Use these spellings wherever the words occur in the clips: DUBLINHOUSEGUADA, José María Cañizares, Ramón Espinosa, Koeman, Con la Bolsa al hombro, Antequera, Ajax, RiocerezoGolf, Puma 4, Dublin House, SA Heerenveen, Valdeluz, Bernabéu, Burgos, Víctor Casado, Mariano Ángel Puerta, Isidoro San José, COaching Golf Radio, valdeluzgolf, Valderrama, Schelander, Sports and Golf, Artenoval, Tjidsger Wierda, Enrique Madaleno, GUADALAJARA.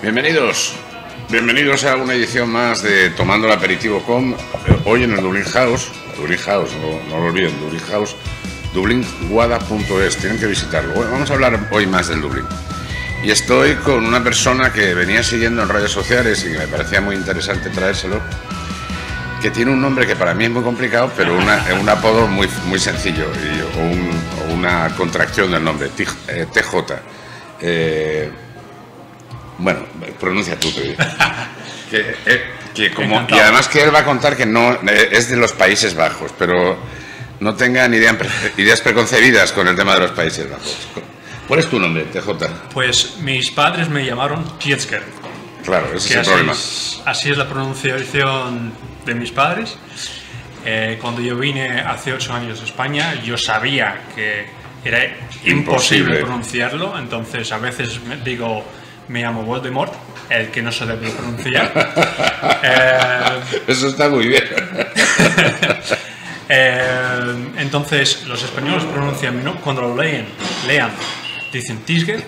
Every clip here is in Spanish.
Bienvenidos a una edición más de Tomando el Aperitivo con, hoy en el Dublin House, no lo olviden, Dublin House, DUBLINHOUSEGUADA.es, tienen que visitarlo. Bueno, vamos a hablar hoy más del Dublin. Y estoy con una persona que venía siguiendo en redes sociales y que me parecía muy interesante traérselo, que tiene un nombre que para mí es muy complicado, pero un apodo muy sencillo, o una contracción del nombre, TJ. Bueno, pronuncia tú, te digo. Y además que él va a contar que no es de los Países Bajos, pero no tengan ideas preconcebidas con el tema de los Países Bajos. ¿Cuál es tu nombre, TJ? Pues mis padres me llamaron Tjidsger. Claro, ese es el problema. Así es la pronunciación de mis padres. Cuando yo vine hace 8 años a España, yo sabía que era imposible pronunciarlo, entonces a veces digo... Me llamo Voldemort, el que no se debe pronunciar. Eso está muy bien. Entonces, los españoles pronuncian, ¿no? Cuando lo lean, dicen Tjidsger.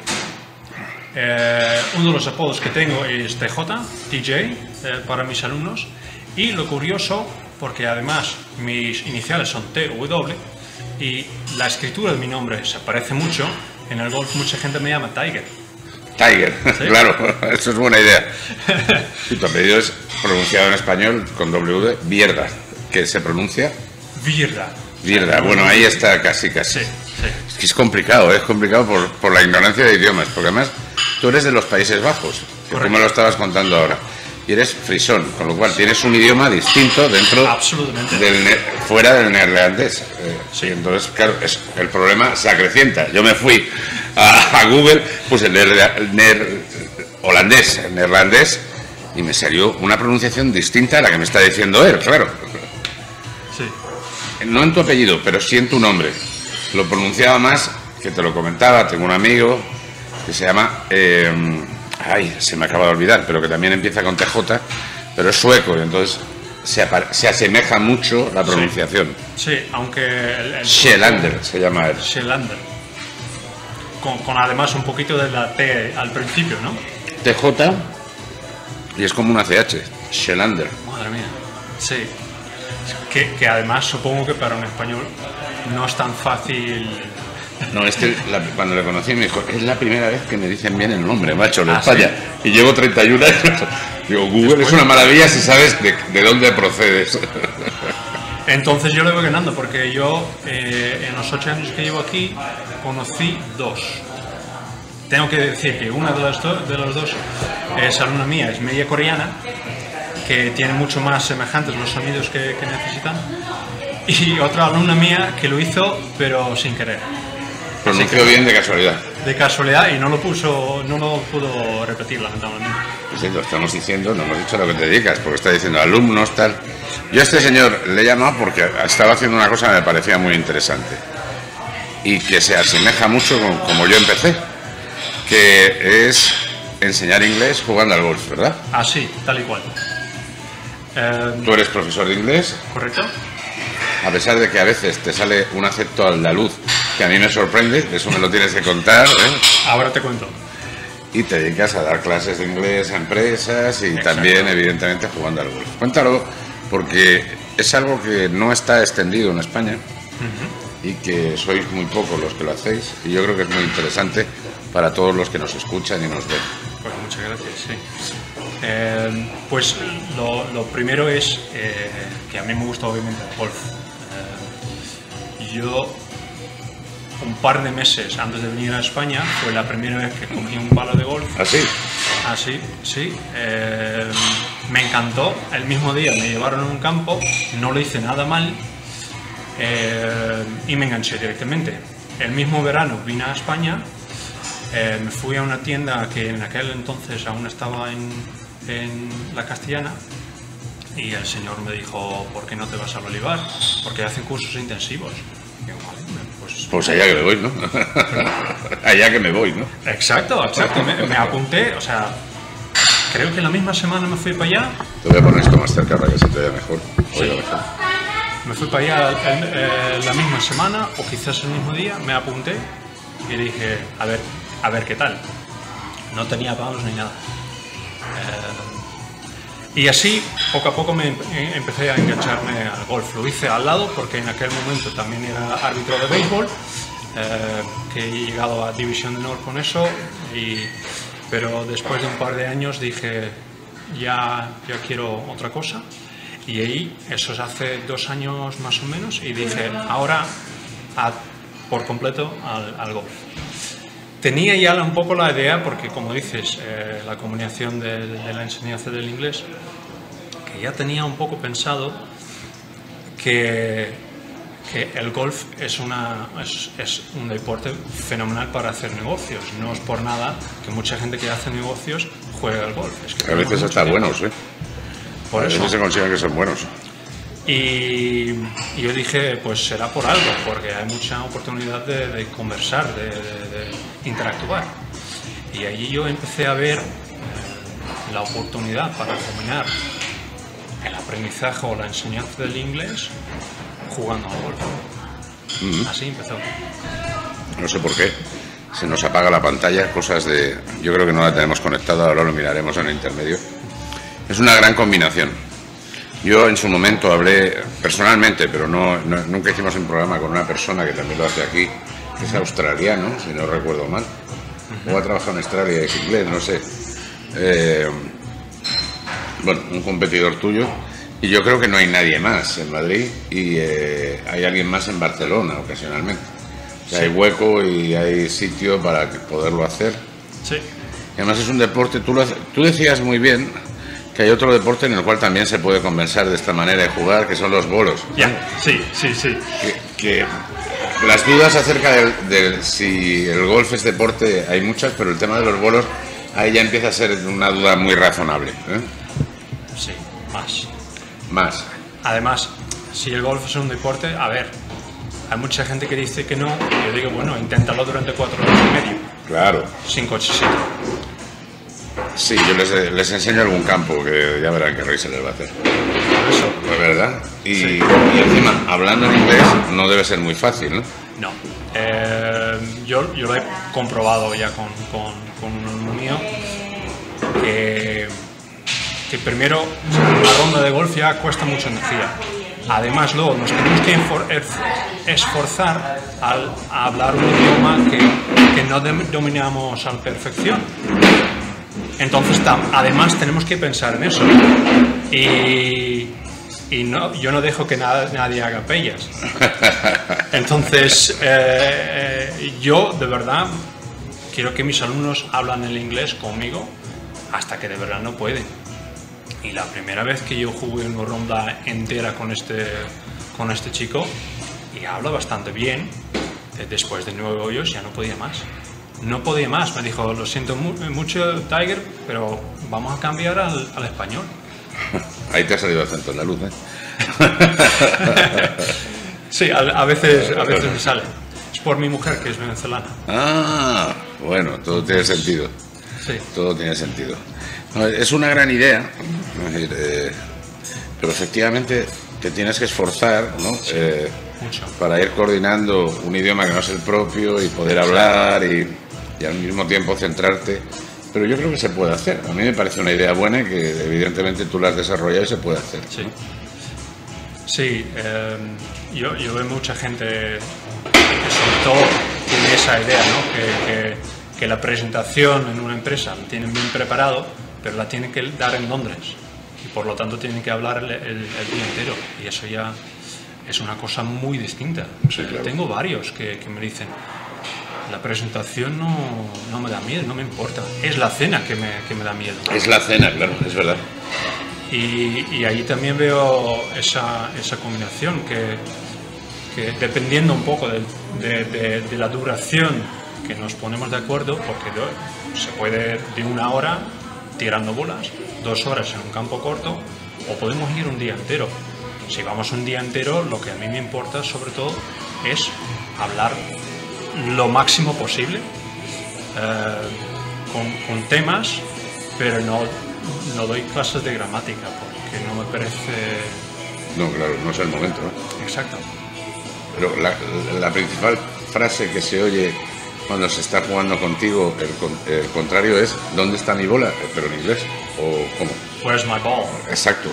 Uno de los apodos que tengo es TJ, TJ, para mis alumnos. Y lo curioso, porque además mis iniciales son TW, y la escritura de mi nombre se parece mucho, en el golf mucha gente me llama Tiger. Tiger, ¿sí? Claro, eso es buena idea. Y tu apellido es pronunciado en español con W, Wierda, que se pronuncia... Wierda, bueno, ahí está casi. Sí. Es que es complicado, por la ignorancia de idiomas, porque además tú eres de los Países Bajos, como lo estabas contando ahora, y eres frisón, con lo cual tienes un idioma distinto dentro... Absolutamente. Fuera del neerlandés. Sí. Entonces, claro, el problema se acrecienta. Yo me fui a Google, puse neerlandés, y me salió una pronunciación distinta a la que me está diciendo él, claro. Sí. No en tu apellido, pero sí en tu nombre. Lo pronunciaba más, que te lo comentaba, tengo un amigo que se llama... se me acaba de olvidar, pero que también empieza con TJ, pero es sueco, y entonces... Se asemeja mucho la pronunciación. Sí, aunque... Schelander se llama él. Schelander. Con además un poquito de la T al principio, ¿no? TJ y es como una CH. Schelander. Madre mía. Sí. Que además supongo que para un español no es tan fácil... No, cuando le conocí me dijo, es la primera vez que me dicen bien el nombre, macho, le falla. ¿Sí? Y llevo 31 años. Digo, Google es una maravilla si sabes de dónde procedes. Entonces yo le voy ganando, porque yo en los 8 años que llevo aquí conocí 2. Tengo que decir que una de las dos es alumna mía, es media coreana, que tiene mucho más semejantes los sonidos que necesitan, y otra alumna mía que lo hizo, pero sin querer. Pronunció bien de casualidad. De casualidad, y no lo pudo repetir, lamentablemente. Lo estamos diciendo, no hemos dicho a lo que te dedicas, porque está diciendo alumnos, tal. Yo a este señor le he llamado porque estaba haciendo una cosa que me parecía muy interesante y que se asemeja mucho con como yo empecé, que es enseñar inglés jugando al golf, ¿verdad? Así, tal y cual. ¿Tú eres profesor de inglés? Correcto. A pesar de que a veces te sale un acento andaluz que a mí me sorprende, eso me lo tienes que contar, ¿eh? Ahora te cuento. Y te dedicas a dar clases de inglés a empresas y... Exacto. También, evidentemente, jugando al golf. Cuéntalo, porque es algo que no está extendido en España. Y que sois muy pocos los que lo hacéis, y yo creo que es muy interesante para todos los que nos escuchan y nos ven. Pues muchas gracias, sí. Pues lo primero es que a mí me gusta obviamente el golf. Yo un par de meses antes de venir a España fue la primera vez que cogí un palo de golf. ¿Ah, sí? Me encantó. El mismo día me llevaron a un campo, no lo hice nada mal, y me enganché directamente. El mismo verano vine a España, me fui a una tienda que en aquel entonces aún estaba en La Castellana, y el señor me dijo, ¿por qué no te vas a Bolívar? Porque hacen cursos intensivos. Y yo, pues allá que me voy, ¿no? Allá que me voy, ¿no? Exacto. Me apunté, o sea, creo que la misma semana me fui para allá. Te voy a poner esto más cerca para que se te vea mejor. Oiga, mejor. Me fui para allá la misma semana, o quizás el mismo día, me apunté y dije, a ver qué tal. No tenía palos ni nada. Y así, poco a poco, me empecé a engancharme al golf. Lo hice al lado porque en aquel momento también era árbitro de béisbol, que he llegado a División de Honor con eso, pero después de un par de años dije, ya quiero otra cosa. Y ahí, eso es hace 2 años más o menos, y dije, ahora por completo al golf. Tenía ya un poco la idea, porque como dices, la combinación de la enseñanza del inglés, que ya tenía un poco pensado que el golf es un deporte fenomenal para hacer negocios. No es por nada que mucha gente que hace negocios juega al golf. Es que a veces hasta buenos, ¿eh? Por eso se consideran que son buenos. Y yo dije, pues será por algo, porque hay mucha oportunidad de conversar, de interactuar. Y allí yo empecé a ver la oportunidad para combinar el aprendizaje o la enseñanza del inglés jugando al golf. Así empezó. No sé por qué. Se nos apaga la pantalla, cosas de... Yo creo que no la tenemos conectada, ahora lo miraremos en el intermedio. Es una gran combinación. Yo en su momento hablé personalmente, pero nunca hicimos un programa con una persona que también lo hace aquí, que es australiano, si no recuerdo mal, o ha trabajado en Australia, es inglés, no sé. Bueno, un competidor tuyo, y yo creo que no hay nadie más en Madrid, y hay alguien más en Barcelona ocasionalmente. O sea, sí. Hay hueco y hay sitio para poderlo hacer. Sí. Y además es un deporte, tú decías muy bien, que hay otro deporte en el cual también se puede convencer de esta manera de jugar, que son los bolos. Sí. Que las dudas acerca de si el golf es deporte hay muchas, pero el tema de los bolos ahí ya empieza a ser una duda muy razonable, ¿eh? Sí, más. Además, si el golf es un deporte, a ver, hay mucha gente que dice que no, y yo digo, bueno, inténtalo durante 4 horas y media. Claro. 5, 8, 7. Sí, yo les enseño algún campo que ya verán que Roy se les va a hacer. Eso. Pues verdad. Y encima, hablando en inglés no debe ser muy fácil, ¿no? No. Yo lo he comprobado ya con un alumno mío que primero la ronda de golf ya cuesta mucha energía. Además, luego nos tenemos que esforzar al hablar un idioma que no dominamos a la perfección. Entonces, además, tenemos que pensar en eso. Y no, yo no dejo que nadie haga pellas. Entonces, yo de verdad quiero que mis alumnos hablan el inglés conmigo hasta que de verdad no pueden. Y la primera vez que yo jugué una ronda entera con este chico, y habla bastante bien, después de 9 hoyos ya no podía más. No podía más, me dijo, lo siento mucho, Tiger, pero vamos a cambiar al español. Ahí te ha salido acento en la luz, ¿eh? Sí, a veces me sale. Es por mi mujer, que es venezolana. Ah, bueno, todo tiene sentido. Sí. Todo tiene sentido. No, es una gran idea, pero efectivamente te tienes que esforzar, ¿no? Sí. Mucho. Para ir coordinando un idioma que no es el propio y poder hablar y al mismo tiempo centrarte. Pero yo creo que se puede hacer. A mí me parece una idea buena, que evidentemente tú la has desarrollado y se puede hacer. Sí, ¿no? Sí, yo veo mucha gente que sobre todo tiene esa idea, ¿no? que la presentación en una empresa la tienen bien preparado, pero la tienen que dar en Londres. Y por lo tanto tienen que hablar el día entero. Y eso ya... es una cosa muy distinta. Sí, claro. Tengo varios que me dicen, la presentación no me da miedo, no me importa. Es la cena que me da miedo. Es la cena, claro, es verdad. Y ahí también veo esa combinación que dependiendo un poco de la duración que nos ponemos de acuerdo, porque se puede de 1 hora tirando bolas, 2 horas en un campo corto, o podemos ir un día entero. Si vamos un día entero, lo que a mí me importa sobre todo es hablar lo máximo posible con temas, pero no doy clases de gramática porque no me parece... No, claro, no es el momento, ¿no? Exacto. Pero la principal frase que se oye cuando se está jugando contigo, el contrario es ¿dónde está mi bola? Pero en inglés, o ¿cómo? Where's my ball? Exacto.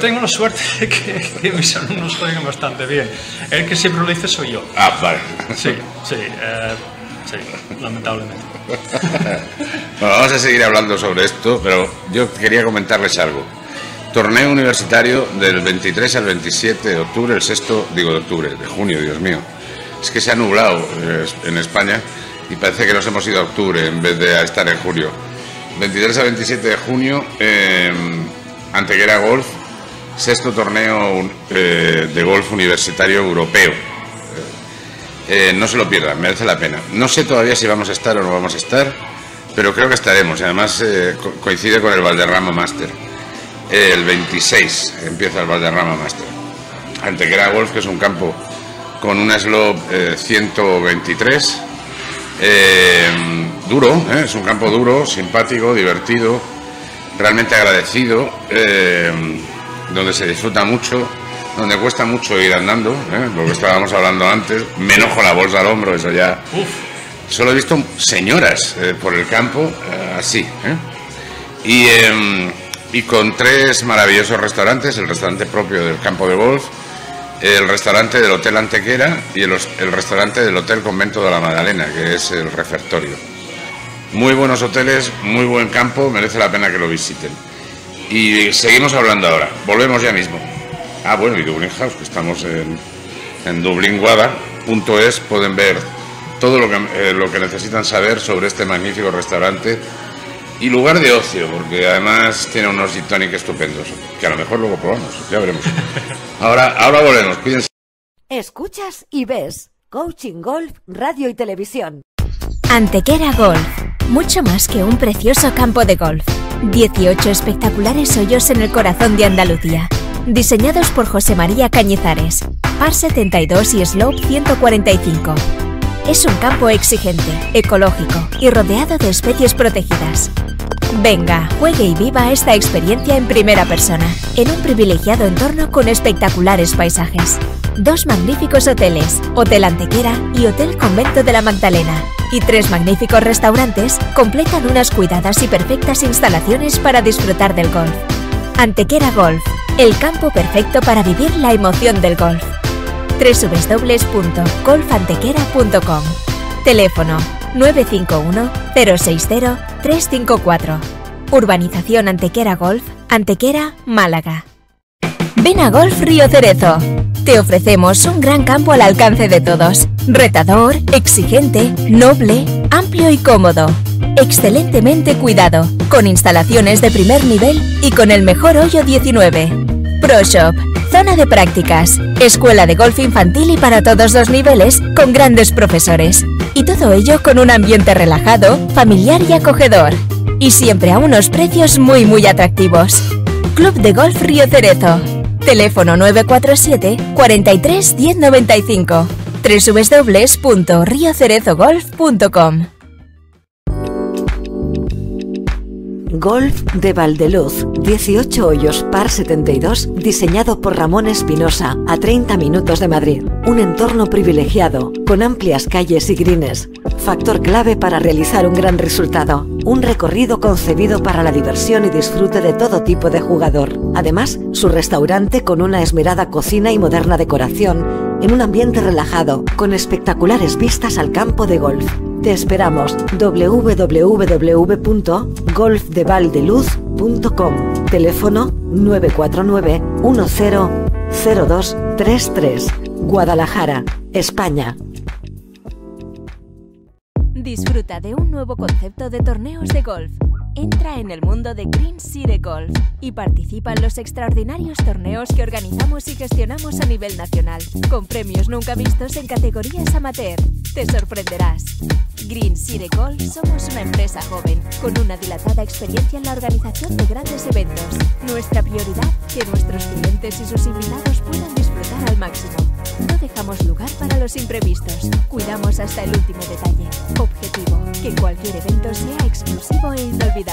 Tengo la suerte que mis alumnos juegan bastante bien. El que siempre lo dice soy yo. Ah, vale. Sí, sí, sí, lamentablemente. Bueno, vamos a seguir hablando sobre esto, pero yo quería comentarles algo. Torneo universitario del 23 al 27 de octubre, el sexto, digo de octubre, de junio, Dios mío. Es que se ha nublado en España y parece que nos hemos ido a octubre en vez de estar en julio. 23 a 27 de junio, Antequera Golf, sexto torneo de golf universitario europeo. No se lo pierdan, merece la pena. No sé todavía si vamos a estar o no vamos a estar, pero creo que estaremos. Y además coincide con el Valderrama Master. El 26 empieza el Valderrama Master. Antequera Golf, que es un campo con una slope 123, duro, es un campo duro, simpático, divertido, realmente agradecido, donde se disfruta mucho, donde cuesta mucho ir andando, lo que estábamos hablando antes, me enojo la bolsa al hombro, eso ya. Uf. Solo he visto señoras por el campo, así, y con tres maravillosos restaurantes, el restaurante propio del campo de golf, el restaurante del Hotel Antequera y el restaurante del Hotel Convento de la Magdalena, que es el refectorio. Muy buenos hoteles, muy buen campo, merece la pena que lo visiten. Y seguimos hablando ahora, volvemos ya mismo. Ah, bueno, y Dublin House, que estamos en DUBLINHOUSEGUADA.es, pueden ver todo lo que necesitan saber sobre este magnífico restaurante y lugar de ocio, porque además tiene unos gin tonic estupendos, que a lo mejor luego probamos, ya veremos. Ahora volvemos, cuídense. Escuchas y ves Coaching Golf, Radio y Televisión. Antequera Golf, mucho más que un precioso campo de golf. 18 espectaculares hoyos en el corazón de Andalucía, diseñados por José María Cañizares, par 72 y slope 145. Es un campo exigente, ecológico y rodeado de especies protegidas. Venga, juegue y viva esta experiencia en primera persona, en un privilegiado entorno con espectaculares paisajes. Dos magníficos hoteles, Hotel Antequera y Hotel Convento de la Magdalena, y tres magníficos restaurantes completan unas cuidadas y perfectas instalaciones para disfrutar del golf. Antequera Golf, el campo perfecto para vivir la emoción del golf. www.golfantequera.com. Teléfono 951-060-354. Urbanización Antequera Golf, Antequera, Málaga. Ven a Golf Río Cerezo. Te ofrecemos un gran campo al alcance de todos. Retador, exigente, noble, amplio y cómodo. Excelentemente cuidado, con instalaciones de primer nivel y con el mejor hoyo 19. Pro Shop, zona de prácticas, escuela de golf infantil y para todos los niveles, con grandes profesores. Y todo ello con un ambiente relajado, familiar y acogedor. Y siempre a unos precios muy muy atractivos. Club de Golf Río Cerezo. Teléfono 947 43 1095. www.riocerezogolf.com. Golf de Valdeluz, 18 hoyos, par 72, diseñado por Ramón Espinosa, a 30 minutos de Madrid. Un entorno privilegiado, con amplias calles y greens. Factor clave para realizar un gran resultado. Un recorrido concebido para la diversión y disfrute de todo tipo de jugador. Además, su restaurante con una esmerada cocina y moderna decoración, en un ambiente relajado, con espectaculares vistas al campo de golf. Te esperamos. www.golfdevaldeluz.com. Teléfono 949-100233. Guadalajara, España. Disfruta de un nuevo concepto de torneos de golf. Entra en el mundo de RiocerezoGolf Golf y participa en los extraordinarios torneos que organizamos y gestionamos a nivel nacional, con premios nunca vistos en categorías amateur. Te sorprenderás. RiocerezoGolf Golf somos una empresa joven, con una dilatada experiencia en la organización de grandes eventos. Nuestra prioridad, que nuestros clientes y sus invitados puedan disfrutar al máximo. No dejamos lugar para los imprevistos, cuidamos hasta el último detalle. Objetivo, que cualquier evento sea exclusivo e inolvidable.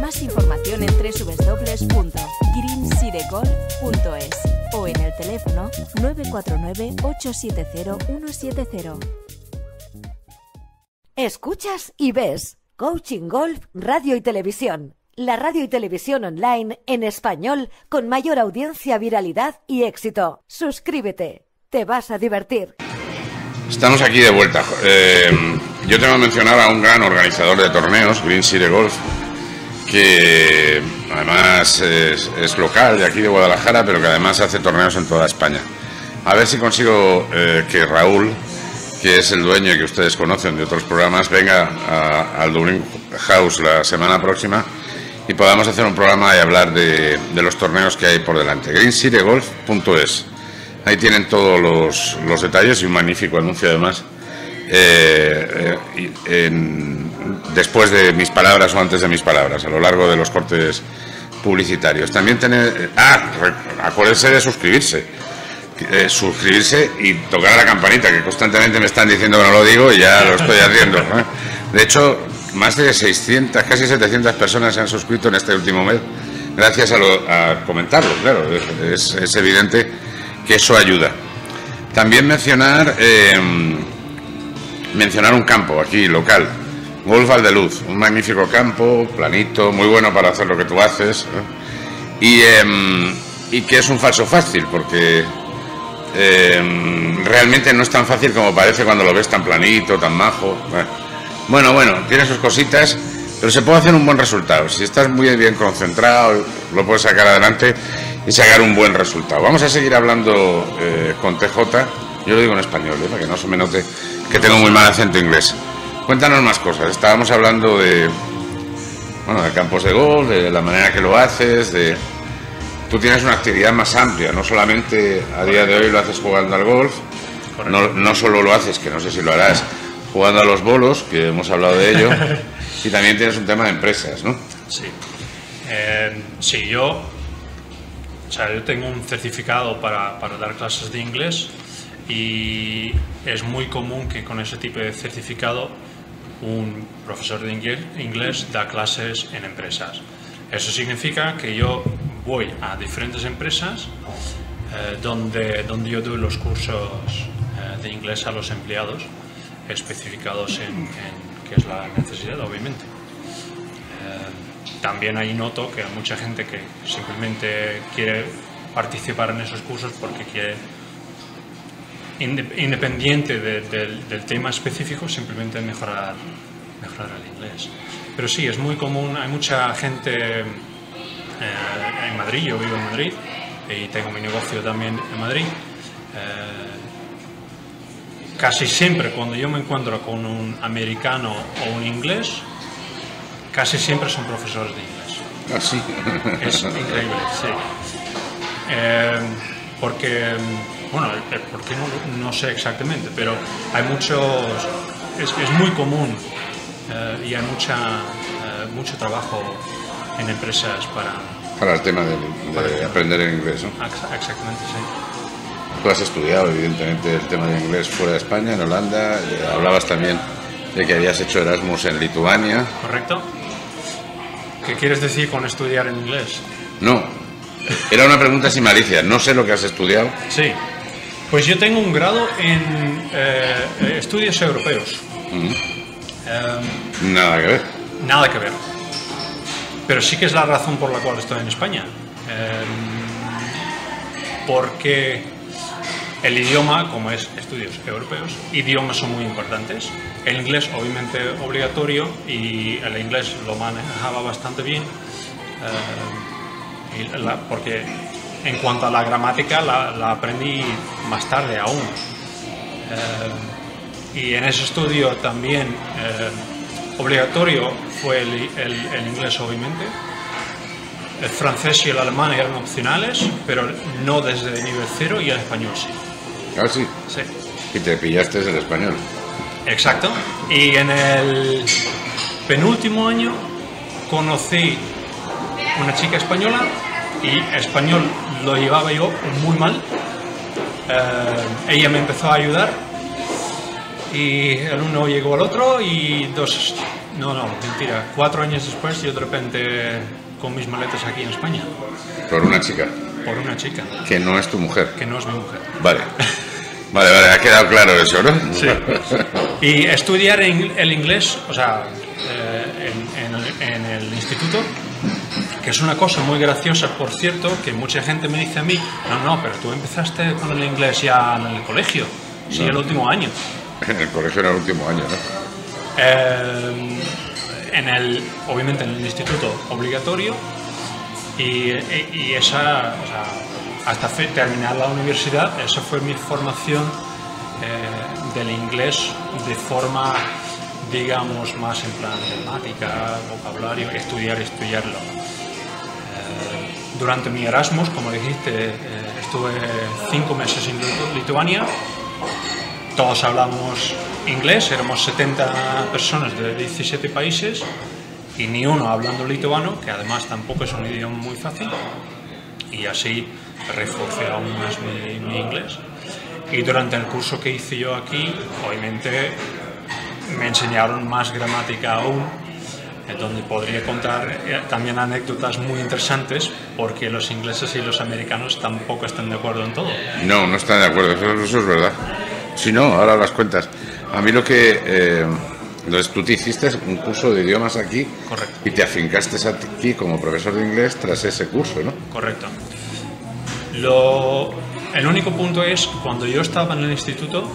Más información en www.greensiregolf.es o en el teléfono 949 870 170. Escuchas y ves Coaching Golf Radio y Televisión, la radio y televisión online en español con mayor audiencia, viralidad y éxito. Suscríbete, te vas a divertir. Estamos aquí de vuelta. Yo tengo que mencionar a un gran organizador de torneos, RiocerezoGolf Golf, que además es local de aquí de Guadalajara, pero que además hace torneos en toda España. A ver si consigo que Raúl, que es el dueño y que ustedes conocen de otros programas, venga al DUBLINHOUSE la semana próxima y podamos hacer un programa y hablar de los torneos que hay por delante. RiocerezoGolf.es. Ahí tienen todos los detalles y un magnífico anuncio además. Después de mis palabras o antes de mis palabras, a lo largo de los cortes publicitarios. También tener... acuérdense de suscribirse. Suscribirse y tocar la campanita, que constantemente me están diciendo que no lo digo y ya lo estoy haciendo, ¿eh? De hecho, más de 600, casi 700 personas se han suscrito en este último mes, gracias a comentarlo, claro, es evidente que eso ayuda. También mencionar un campo aquí, local, Golf Valdeluz, un magnífico campo, planito, muy bueno para hacer lo que tú haces, ¿eh? Y que es un falso fácil, porque... realmente no es tan fácil como parece cuando lo ves tan planito, tan majo. Bueno, tiene sus cositas, pero se puede hacer un buen resultado. Si estás muy bien concentrado, lo puedes sacar adelante y sacar un buen resultado. Vamos a seguir hablando con TJ. Yo lo digo en español, para que no se me note que tengo muy mal acento inglés. Cuéntanos más cosas. Estábamos hablando de campos de golf, de la manera que lo haces, de... Tú tienes una actividad más amplia, no solamente a día de hoy lo haces jugando al golf, no solo lo haces, que no sé si lo harás, jugando a los bolos, que hemos hablado de ello, y también tienes un tema de empresas, ¿no? Sí. Sí, yo tengo un certificado para dar clases de inglés y es muy común que con ese tipo de certificado un profesor de inglés da clases en empresas. Eso significa que yo voy a diferentes empresas donde yo doy los cursos de inglés a los empleados, especificados en qué es la necesidad, obviamente. También ahí noto que hay mucha gente que simplemente quiere participar en esos cursos porque quiere, independiente del tema específico, simplemente mejorar el inglés. Pero sí, es muy común, hay mucha gente... en Madrid, yo vivo en Madrid y tengo mi negocio también en Madrid. Casi siempre cuando yo me encuentro con un americano o un inglés, casi siempre son profesores de inglés. Ah, sí. Es increíble, sí. Porque no sé exactamente, pero hay muchos... Es muy común y hay mucho trabajo en empresas para el tema de aprender el inglés, ¿no? Exactamente, sí. Tú has estudiado, evidentemente, el tema del inglés fuera de España, en Holanda. Hablabas también de que habías hecho Erasmus en Lituania. Correcto. ¿Qué quieres decir con estudiar en inglés? No, era una pregunta sin malicia. No sé lo que has estudiado. Sí, pues yo tengo un grado en estudios europeos. Nada que ver. Nada que ver. Pero sí que es la razón por la cual estoy en España, porque el idioma, como es estudios europeos, idiomas son muy importantes. El inglés obviamente obligatorio, y el inglés lo manejaba bastante bien, porque en cuanto a la gramática la aprendí más tarde aún. Y en ese estudio también... obligatorio fue el inglés, obviamente. El francés y el alemán eran opcionales, pero no desde el nivel cero, y el español sí. Ah, sí. Sí. Y te pillaste el español. Exacto. Y en el penúltimo año conocí una chica española y español lo llevaba yo muy mal. Ella me empezó a ayudar. Y el uno llegó al otro y cuatro años después yo de repente con mis maletas aquí en España. Por una chica. Que no es tu mujer. Que no es mi mujer. Vale. Vale, vale, ha quedado claro eso, ¿no? Sí. Y estudiar el inglés, o sea, en el instituto, que es una cosa muy graciosa, por cierto, que mucha gente me dice a mí, no, pero tú empezaste con el inglés ya en el colegio, sí, el último año. En el colegio era el último año, ¿no? Obviamente en el instituto obligatorio y esa, o sea, hasta terminar la universidad, esa fue mi formación del inglés de forma, digamos, más en plan temática, vocabulario, estudiarlo. Durante mi Erasmus, como dijiste, estuve 5 meses en Lituania. Todos hablamos inglés, éramos 70 personas de 17 países y ni uno hablando lituano, que además tampoco es un idioma muy fácil, y así reforcé aún más mi inglés. Y durante el curso que hice yo aquí, obviamente me enseñaron más gramática aún, donde podría contar también anécdotas muy interesantes, porque los ingleses y los americanos tampoco están de acuerdo en todo. No, no están de acuerdo, eso es verdad. Si no, ahora las cuentas. A mí lo que... tú te hiciste un curso de idiomas aquí. Correcto. Y te afincaste aquí como profesor de inglés tras ese curso, ¿no? Correcto. El único punto es, cuando yo estaba en el instituto,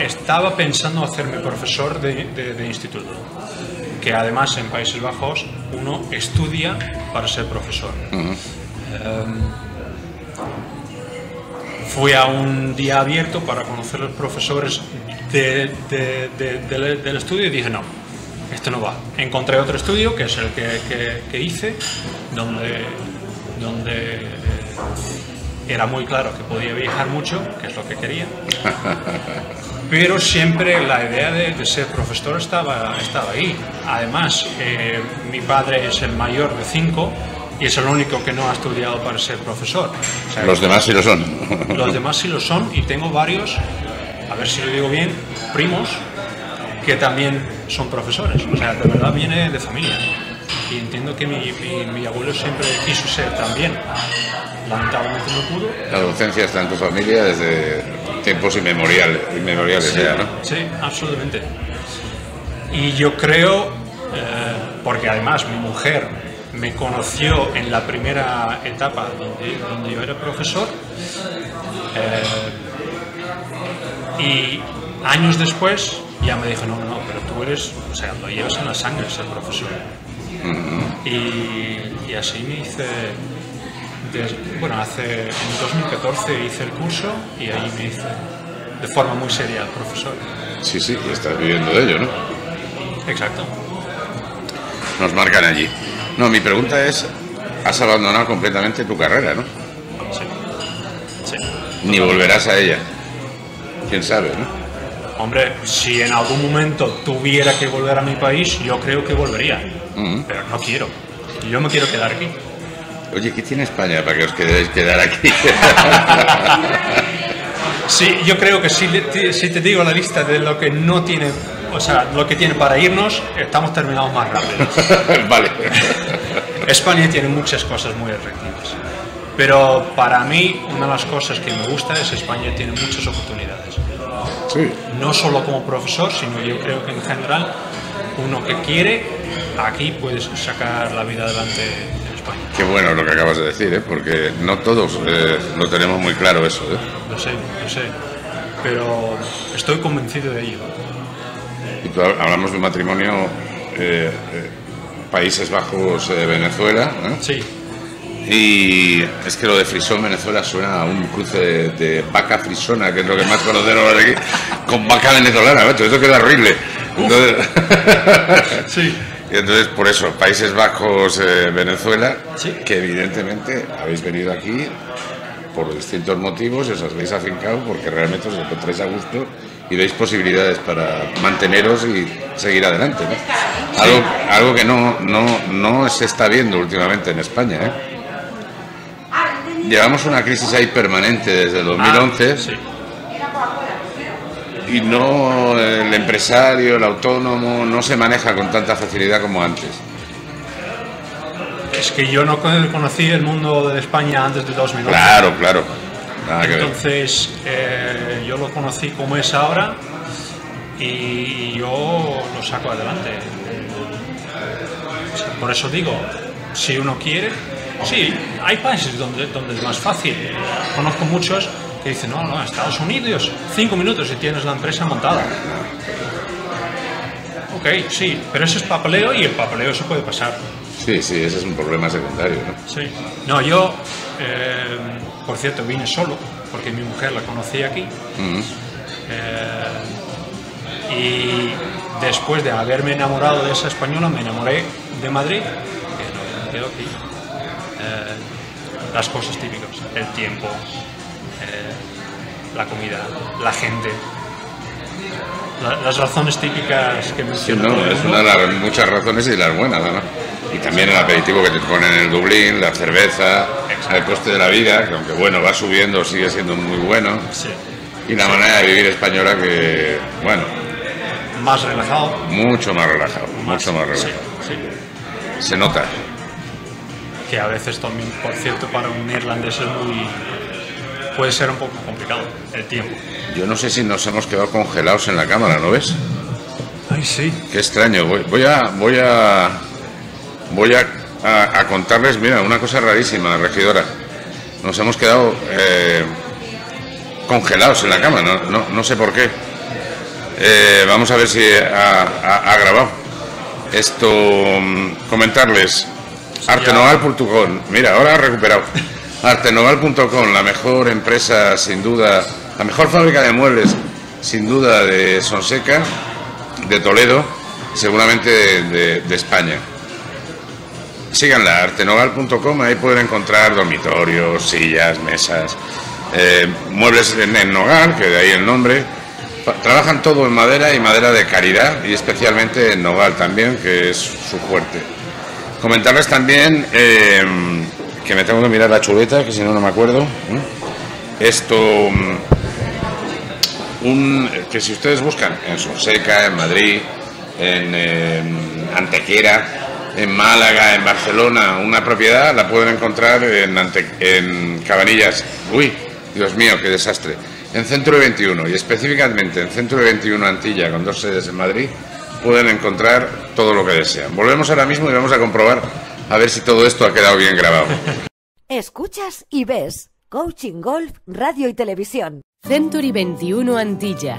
estaba pensando hacerme profesor de instituto. Que además en Países Bajos uno estudia para ser profesor. Fui a un día abierto para conocer los profesores del estudio y dije, no, esto no va. Encontré otro estudio, que es el que hice, donde era muy claro que podía viajar mucho, que es lo que quería. Pero siempre la idea de ser profesor estaba ahí. Además, mi padre es el mayor de 5. Y es el único que no ha estudiado para ser profesor. O sea, los demás sí lo son. Los demás sí lo son, y tengo varios, a ver si lo digo bien, primos, que también son profesores. O sea, de verdad viene de familia. Y entiendo que mi abuelo siempre quiso ser también. Lamentablemente no pudo. La docencia está en tu familia desde tiempos inmemoriales sí, ya, ¿no? Sí, absolutamente. Y yo creo, porque además mi mujer me conoció en la primera etapa donde yo era profesor, y años después ya me dijo, no, pero tú eres, o sea, lo llevas en la sangre ser profesor. Y así me hice, en 2014 hice el curso y ahí me hice de forma muy seria profesor. Sí, sí, y estás viviendo de ello, ¿no? Exacto. Nos marcan allí. No, mi pregunta es, has abandonado completamente tu carrera, ¿no? Sí. Sí. Ni volverás a ella. ¿Quién sabe, no? Hombre, si en algún momento tuviera que volver a mi país, yo creo que volvería. Pero no quiero. Yo me quiero quedar aquí. Oye, ¿qué tiene España para que os queréis quedar aquí? Sí, yo creo que si te digo la lista de lo que no tiene... O sea, lo que tiene para irnos, estamos terminados más rápido. Vale. España tiene muchas cosas muy atractivas. Pero para mí, una de las cosas que me gusta es que España tiene muchas oportunidades. Sí. No solo como profesor, sino yo creo que en general, uno que quiere, aquí puedes sacar la vida adelante en España. Qué bueno lo que acabas de decir, ¿eh? Porque no todos lo tenemos muy claro eso. Lo sé. Pero estoy convencido de ello. Hablamos de un matrimonio Países Bajos, Venezuela, ¿no? Sí. Y es que lo de frisón Venezuela suena a un cruce de vaca frisona, que es lo que más conocemos aquí, con vaca venezolana, macho, eso queda horrible. Entonces, sí. Entonces, por eso, Países Bajos, Venezuela, sí, que evidentemente habéis venido aquí por distintos motivos y os habéis afincado porque realmente os encontráis a gusto y veis posibilidades para manteneros y seguir adelante, ¿no? Algo que no se está viendo últimamente en España, ¿eh? Llevamos una crisis ahí permanente desde el 2011. Sí. Y no, el empresario, el autónomo, no se maneja con tanta facilidad como antes. Es que yo no conocí el mundo de España antes de 2011. Claro. Ah, entonces yo lo conocí como es ahora y yo lo saco adelante. O sea, por eso digo, si uno quiere, sí, hay países donde es más fácil. Conozco muchos que dicen, no, no, Estados Unidos, 5 minutos y tienes la empresa montada. Ok, sí, pero eso es papeleo y el papeleo se puede pasar. Sí, sí, ese es un problema secundario, ¿no? Sí. No, yo, por cierto, vine solo, porque mi mujer la conocí aquí. Y después de haberme enamorado de esa española, me enamoré de Madrid, que no me quedo aquí. Las cosas típicas, el tiempo, la comida, la gente. Las razones típicas que mencioné. Sí, no, es una de las muchas razones y las buenas, ¿no? Y también el aperitivo que te ponen en el Dublín, la cerveza, el coste de la vida, que aunque bueno, va subiendo, sigue siendo muy bueno. Sí. Y la manera de vivir española que, bueno... Más relajado. Mucho más relajado, mucho más relajado. Sí, sí. Se nota. Que a veces también, por cierto, para un irlandés es muy... puede ser un poco complicado el tiempo. Yo no sé si nos hemos quedado congelados en la cámara, ¿no ves? Ay, sí. Qué extraño. Voy a contarles, mira, una cosa rarísima, regidora. Nos hemos quedado congelados en la cámara, no sé por qué. Vamos a ver si ha grabado. Esto, comentarles, artenoval.com, mira, ahora ha recuperado. Artenoval.com, la mejor empresa sin duda, la mejor fábrica de muebles sin duda de Sonseca, de Toledo, seguramente de España. Síganla, artenoval.com, ahí pueden encontrar dormitorios, sillas, mesas, muebles en nogal, que de ahí el nombre. Trabajan todo en madera y madera de calidad y especialmente en nogal también, que es su fuerte. Comentarles también... que me tengo que mirar la chuleta, que si no, no me acuerdo. Esto, que si ustedes buscan en Sonseca, en Madrid, en Antequera, en Málaga, en Barcelona, una propiedad, la pueden encontrar en Cabanillas. Uy, Dios mío, qué desastre. En Centro 21, y específicamente en Centro 21 Antilla, con 2 sedes en Madrid, pueden encontrar todo lo que desean. Volvemos ahora mismo y vamos a comprobar a ver si todo esto ha quedado bien grabado. Escuchas y ves Coaching Golf, Radio y Televisión. Century 21 Antilla.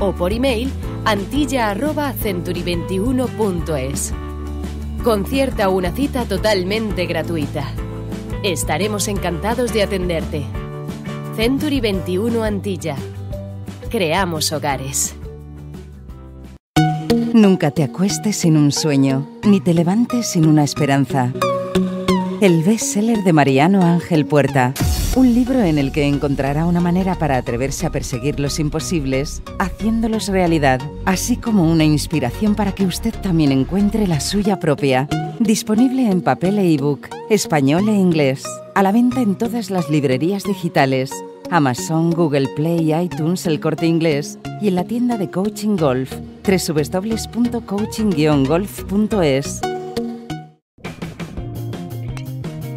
o por email antilla@century21.es. Concierta una cita totalmente gratuita. Estaremos encantados de atenderte. Century 21 Antilla. Creamos hogares. Nunca te acuestes sin un sueño, ni te levantes sin una esperanza. El bestseller de Mariano Ángel Puerta. Un libro en el que encontrará una manera para atreverse a perseguir los imposibles, haciéndolos realidad, así como una inspiración para que usted también encuentre la suya propia. Disponible en papel e ebook, español e inglés. A la venta en todas las librerías digitales. Amazon, Google Play, iTunes, El Corte Inglés y en la tienda de Coaching Golf, www.coaching-golf.es.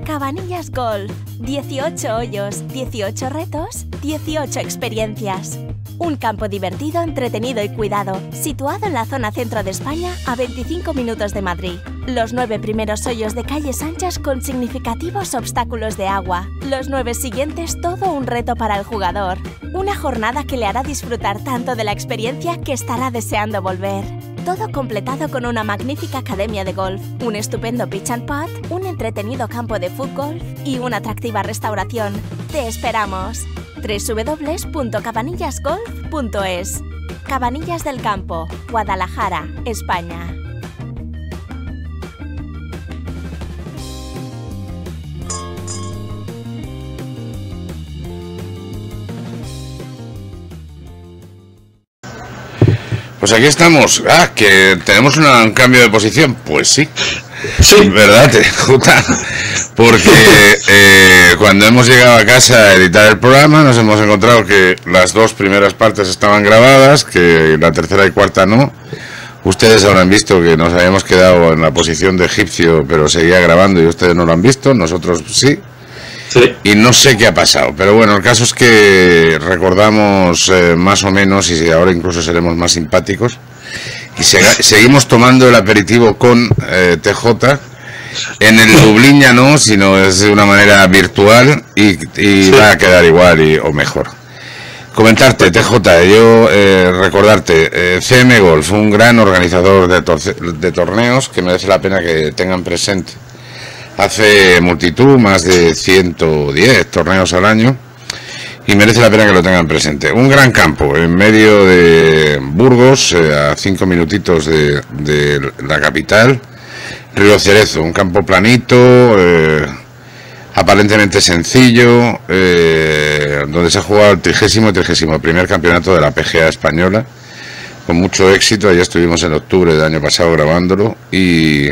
Cabanillas Golf, 18 hoyos, 18 retos, 18 experiencias. Un campo divertido, entretenido y cuidado, situado en la zona centro de España a 25 minutos de Madrid. Los 9 primeros hoyos de calles anchas con significativos obstáculos de agua. Los 9 siguientes, todo un reto para el jugador. Una jornada que le hará disfrutar tanto de la experiencia que estará deseando volver. Todo completado con una magnífica academia de golf, un estupendo pitch and putt, un entretenido campo de fútbol y una atractiva restauración. ¡Te esperamos! www.cabanillasgolf.es. Cabanillas del Campo, Guadalajara, España. Pues aquí estamos. Ah, que tenemos un cambio de posición. Pues sí. Sí, verdad, te Jota. Porque cuando hemos llegado a casa a editar el programa, nos hemos encontrado que las dos primeras partes estaban grabadas, que la tercera y cuarta no. Ustedes habrán visto que nos habíamos quedado en la posición de egipcio, pero seguía grabando y ustedes no lo han visto, nosotros sí. Sí. Y no sé qué ha pasado, pero bueno, el caso es que recordamos más o menos, y ahora incluso seremos más simpáticos, y seguimos tomando el aperitivo con TJ en el Dublín, ya no, sino es de una manera virtual, y sí, va a quedar igual y, o mejor. Comentarte, TJ, yo recordarte, CM Golf, un gran organizador de torneos que merece la pena que tengan presente. Hace multitud, más de 110 torneos al año, y merece la pena que lo tengan presente. Un gran campo, en medio de Burgos, a 5 minutitos de la capital, Río Cerezo, un campo planito, aparentemente sencillo, donde se ha jugado el 31 campeonato de la PGA española, con mucho éxito. Allá estuvimos en octubre del año pasado grabándolo, y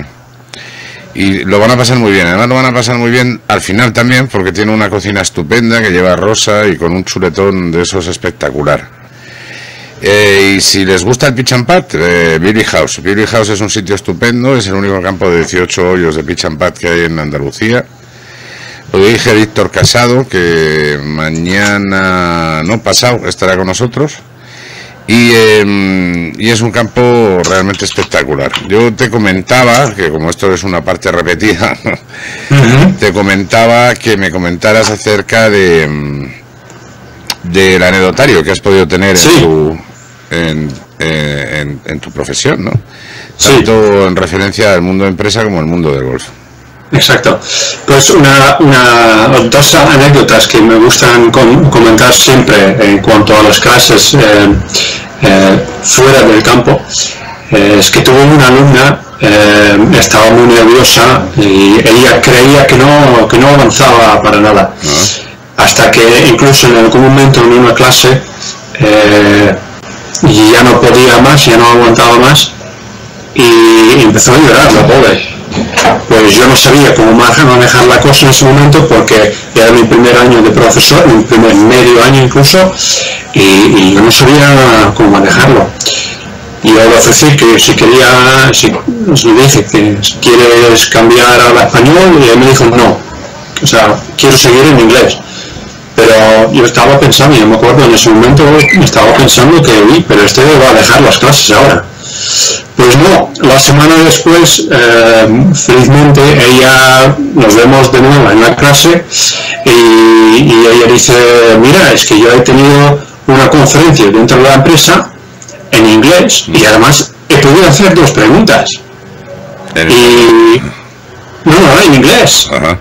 lo van a pasar muy bien. Además lo van a pasar muy bien al final también, porque tiene una cocina estupenda que lleva rosa y con un chuletón de esos espectacular. Y si les gusta el pitch and putt, Billy House. Billy House es un sitio estupendo, es el único campo de 18 hoyos de pitch and putt que hay en Andalucía. Lo dirige Víctor Casado, que mañana, no, pasado, estará con nosotros. Y es un campo realmente espectacular. Yo te comentaba, que como esto es una parte repetida, te comentaba que me comentaras acerca del anecdotario que has podido tener, sí, en tu profesión, ¿no? Sí. Tanto en referencia al mundo de empresa como al mundo del golf. Exacto. Pues dos anécdotas que me gustan comentar siempre en cuanto a las clases fuera del campo, es que tuve una alumna, estaba muy nerviosa y ella creía que no avanzaba para nada, hasta que incluso en algún momento en una clase ya no podía más, ya no aguantaba más, y empezó a llorar la pobre. Pues yo no sabía cómo manejar la cosa en ese momento, porque era mi primer año de profesor, mi primer medio año incluso, y yo no sabía cómo manejarlo. Y yo le ofrecí que le dije que quieres cambiar al español, y él me dijo no, o sea, quiero seguir en inglés. Pero yo estaba pensando, yo me acuerdo en ese momento, estaba pensando que uy, pero este va a dejar las clases ahora. Pues no, la semana después, felizmente, ella, nos vemos de nuevo en la clase, y ella dice, mira, es que yo he tenido una conferencia dentro de la empresa en inglés, y además he podido hacer dos preguntas. Y... No, en inglés. Ajá.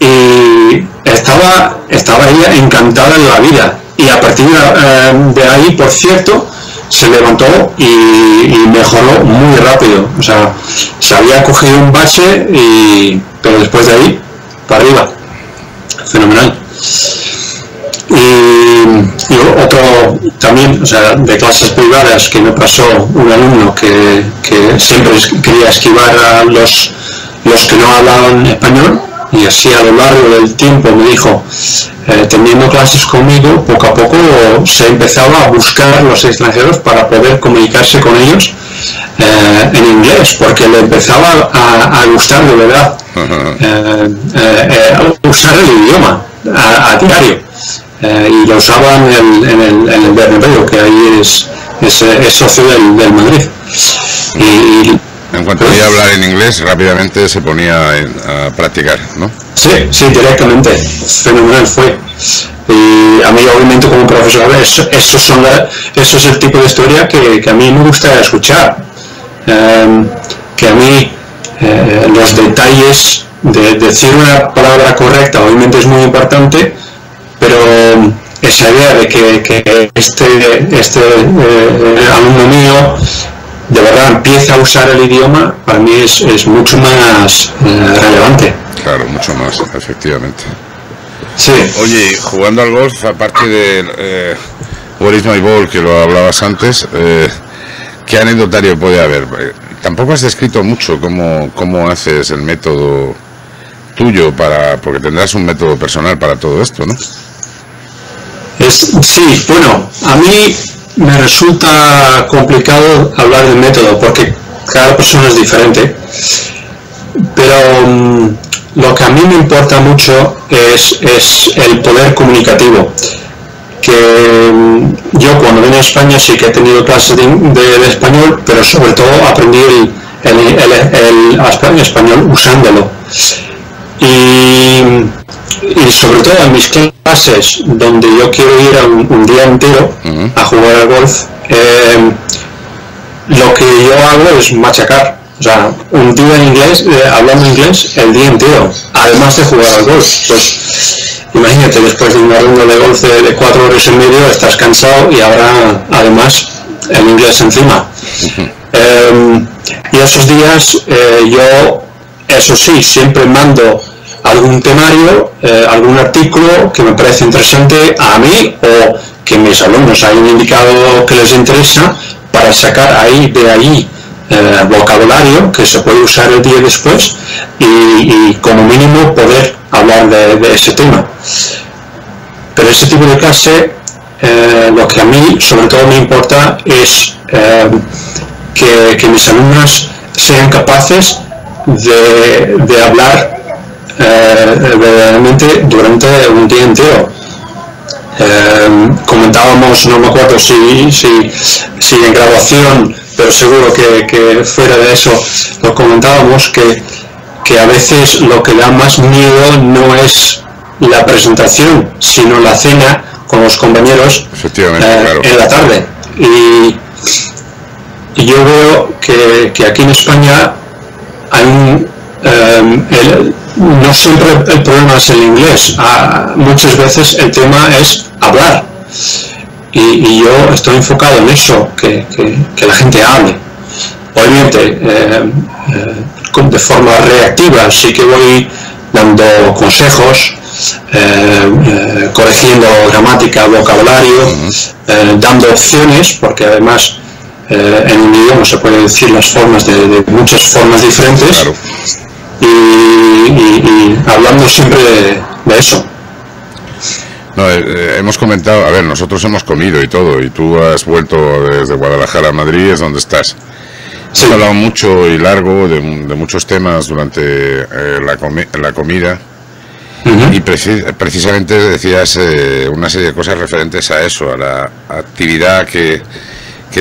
Y estaba ella encantada de la vida, y a partir de ahí, por cierto, se levantó y mejoró muy rápido. O sea, se había cogido un bache, pero después de ahí, para arriba. Fenomenal. Y otro también, o sea, de clases privadas que me pasó un alumno que siempre quería esquivar a los que no hablaban español, y así a lo largo del tiempo me dijo, teniendo clases conmigo, poco a poco se empezaba a buscar los extranjeros para poder comunicarse con ellos en inglés, porque le empezaba a gustar de verdad usar el idioma a diario, y lo usaban en el Bernabéu, que ahí es socio del Madrid. Y en cuanto oía hablar en inglés, rápidamente se ponía a practicar, ¿no? Sí, sí, directamente. Fenomenal fue. Y a mí, obviamente, como profesor, eso es el tipo de historia que a mí me gusta escuchar. Que a mí los detalles de decir una palabra correcta, obviamente, es muy importante, pero esa idea de que este alumno mío de verdad empieza a usar el idioma, para mí es mucho más relevante. Claro, mucho más, efectivamente. Sí. Oye, jugando al golf, aparte de What is my ball, que lo hablabas antes, ¿Qué anecdotario puede haber? Tampoco has descrito mucho cómo haces el método tuyo, porque tendrás un método personal para todo esto, ¿no? Sí, bueno, a mí me resulta complicado hablar del método porque cada persona es diferente, pero lo que a mí me importa mucho es el poder comunicativo. Que yo cuando vine a España sí que he tenido clases de español, pero sobre todo aprendí el español usándolo. Y sobre todo en mis clases, donde yo quiero ir a un día entero a jugar al golf, lo que yo hago es machacar. O sea, un día en inglés, hablando inglés el día entero, además de jugar al golf. Pues imagínate, después de una ronda de golf de 4 horas y media estás cansado y habrá además el inglés encima. Y esos días yo, eso sí, siempre mando algún temario, algún artículo que me parece interesante a mí o que mis alumnos hayan indicado que les interesa, para sacar de ahí vocabulario que se puede usar el día después y como mínimo poder hablar de ese tema. Pero ese tipo de clase, lo que a mí sobre todo me importa es que mis alumnas sean capaces de hablar verdaderamente durante un día entero. Comentábamos, no me acuerdo si en graduación, pero seguro que fuera de eso lo comentábamos, que a veces lo que da más miedo no es la presentación, sino la cena con los compañeros. Efectivamente, claro. En la tarde. Y yo veo que aquí en España hay no siempre el problema es el inglés, muchas veces el tema es hablar. Y yo estoy enfocado en eso, que la gente hable. Obviamente, de forma reactiva, sí que voy dando consejos, corrigiendo gramática, vocabulario, dando opciones, porque además en un idioma se pueden decir las formas de muchas formas diferentes. Claro. Y hablando siempre de eso. No, hemos comentado, a ver, nosotros hemos comido y todo, y tú has vuelto desde Guadalajara a Madrid, es donde estás. Sí. Has hablado mucho y largo de muchos temas durante la comida, y precisamente decías una serie de cosas referentes a eso, a la actividad que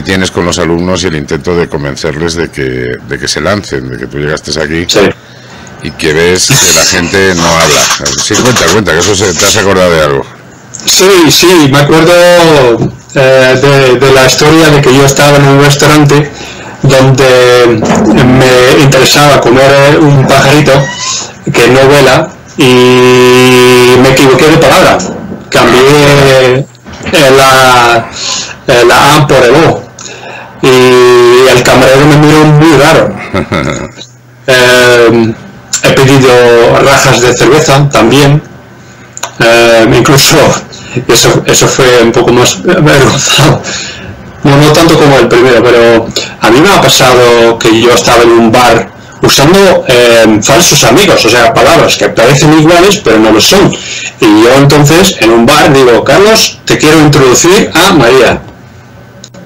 tienes con los alumnos y el intento de convencerles de que se lancen, de que tú llegaste aquí. Sí. Y que ves que la gente no habla. Sí, cuenta, que eso te has acordado de algo. Sí, me acuerdo de la historia de que yo estaba en un restaurante donde me interesaba comer un pajarito que no vuela y me equivoqué de palabra. Cambié la A por el O y el camarero me miró muy raro. He pedido rajas de cerveza también. Incluso eso fue un poco más vergonzoso, no tanto como el primero, pero a mí me ha pasado que yo estaba en un bar usando falsos amigos, o sea, palabras que parecen iguales pero no lo son, y yo entonces en un bar digo: Carlos, te quiero introducir a María.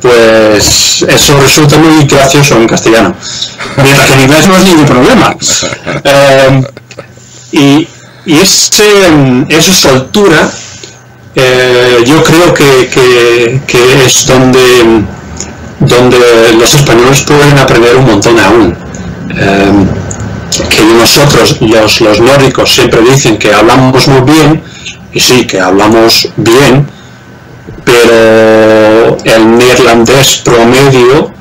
Pues eso resulta muy gracioso en castellano, mientras que en inglés no es ningún problema. Y esa soltura, yo creo que es donde los españoles pueden aprender un montón aún. Que nosotros, los nórdicos, siempre dicen que hablamos muy bien, y sí, que hablamos bien, pero el neerlandés promedio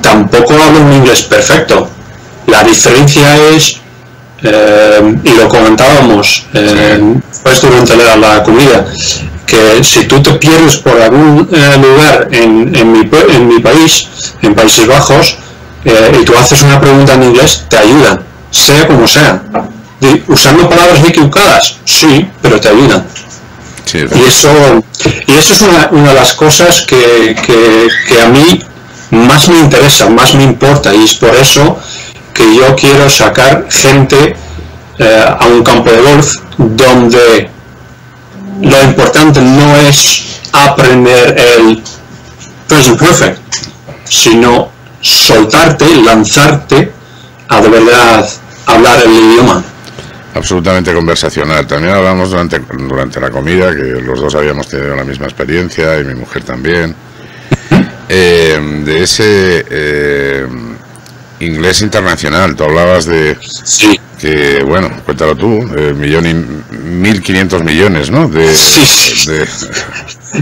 tampoco habla un inglés perfecto. La diferencia es... y lo comentábamos pues durante la comida, que si tú te pierdes por algún lugar en mi país, en Países Bajos, y tú haces una pregunta en inglés, te ayudan, sea como sea, usando palabras equivocadas, sí, pero te ayudan. Sí, y eso, es una de las cosas que a mí más me interesa, más me importa, y es por eso que yo quiero sacar gente a un campo de golf donde lo importante no es aprender el present perfect, sino soltarte, lanzarte a de verdad hablar el idioma. Absolutamente conversacional. También hablamos durante la comida, que los dos habíamos tenido la misma experiencia, y mi mujer también, de ese inglés internacional. Tú hablabas de... Sí. Que, bueno, cuéntalo tú, 1.500 millones, ¿no? De, sí.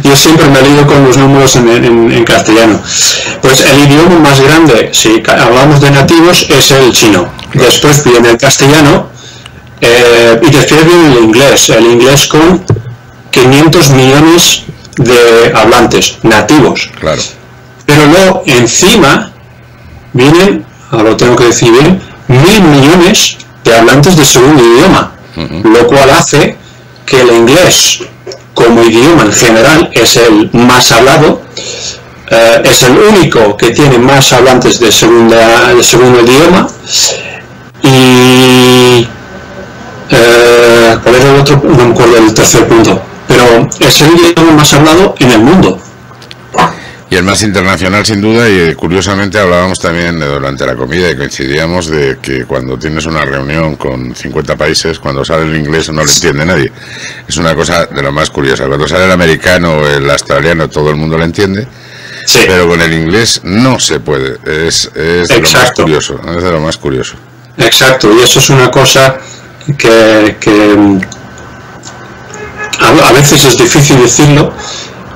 Yo siempre me lío con los números en castellano. Pues el idioma más grande, si hablamos de nativos, es el chino. Claro. Después viene el castellano, y después viene el inglés. El inglés con 500 millones de hablantes nativos. Claro. Pero luego, encima, vienen, ahora lo tengo que decir bien, 1.000 millones de hablantes de segundo idioma, lo cual hace que el inglés, como idioma en general, es el más hablado, es el único que tiene más hablantes de segundo idioma, y ¿cuál era el otro? No me acuerdo del tercer punto, pero es el idioma más hablado en el mundo. Y el más internacional, sin duda. Y curiosamente hablábamos también durante la comida, y coincidíamos de que cuando tienes una reunión con 50 países, cuando sale el inglés no lo entiende nadie. Es una cosa de lo más curiosa. Cuando sale el americano, el australiano, todo el mundo lo entiende. Sí. Pero con el inglés no se puede. Es de lo más curioso. Es de lo más curioso. Exacto. Y eso es una cosa que a veces es difícil decirlo,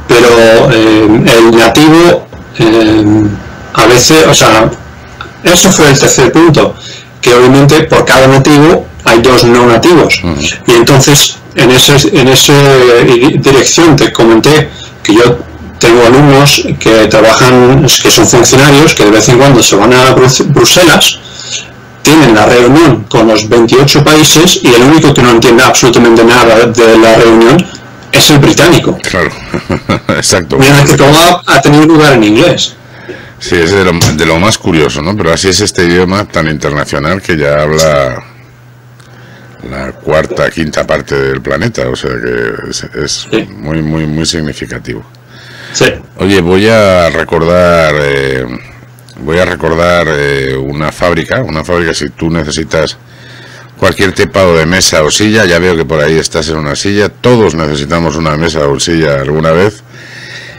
pero el nativo a veces, o sea, eso fue el tercer punto, que obviamente por cada nativo hay dos no nativos. Y entonces en esa dirección te comenté que yo tengo alumnos que trabajan, que son funcionarios, que de vez en cuando se van a Bruselas, tienen la reunión con los 28 países y el único que no entiende absolutamente nada de la reunión es el británico. Claro, exacto. Mira que todo ha tenido lugar en inglés. Sí, es de lo más curioso, ¿no? Pero así es este idioma tan internacional que ya habla la cuarta, quinta parte del planeta. O sea que es sí, muy, muy, muy significativo. Sí. Oye, voy a recordar una fábrica. Si tú necesitas cualquier tipado de mesa o silla, ya veo que por ahí estás en una silla, todos necesitamos una mesa o silla alguna vez,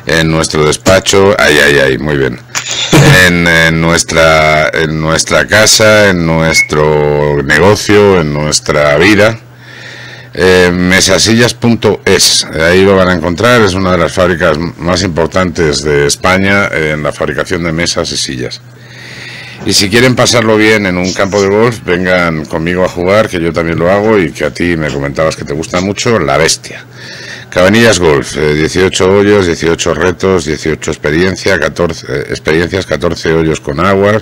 en nuestro despacho, muy bien, en nuestra casa, en nuestro negocio, en nuestra vida. Mesasillas.es, ahí lo van a encontrar. Es una de las fábricas más importantes de España en la fabricación de mesas y sillas. Y si quieren pasarlo bien en un campo de golf, vengan conmigo a jugar, que yo también lo hago, y que a ti me comentabas que te gusta mucho, La Bestia. Cabanillas Golf, 18 hoyos, 18 retos, 18 experiencias, 14 hoyos con agua.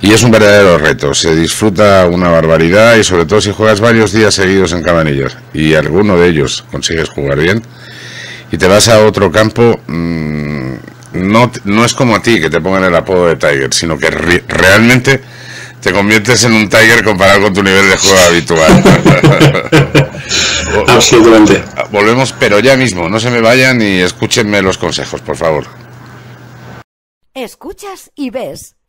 Y es un verdadero reto, se disfruta una barbaridad, y sobre todo si juegas varios días seguidos en Cabanillas, y alguno de ellos consigues jugar bien, y te vas a otro campo... No es como a ti, que te pongan el apodo de Tiger, sino que realmente te conviertes en un Tiger comparado con tu nivel de juego habitual. Absolutamente. Volvemos, pero ya mismo. No se me vayan y escúchenme los consejos, por favor. Escuchas y ves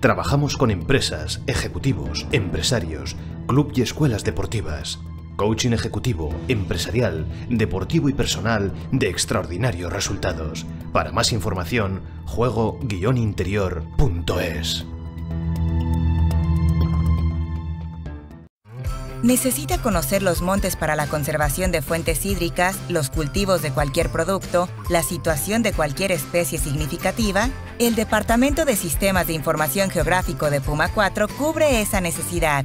Trabajamos con empresas, ejecutivos, empresarios, club y escuelas deportivas. Coaching ejecutivo, empresarial, deportivo y personal de extraordinarios resultados. Para más información, juego-interior.es. Necesita conocer los montes para la conservación de fuentes hídricas, los cultivos de cualquier producto, la situación de cualquier especie significativa. El Departamento de Sistemas de Información Geográfico de Puma 4 cubre esa necesidad.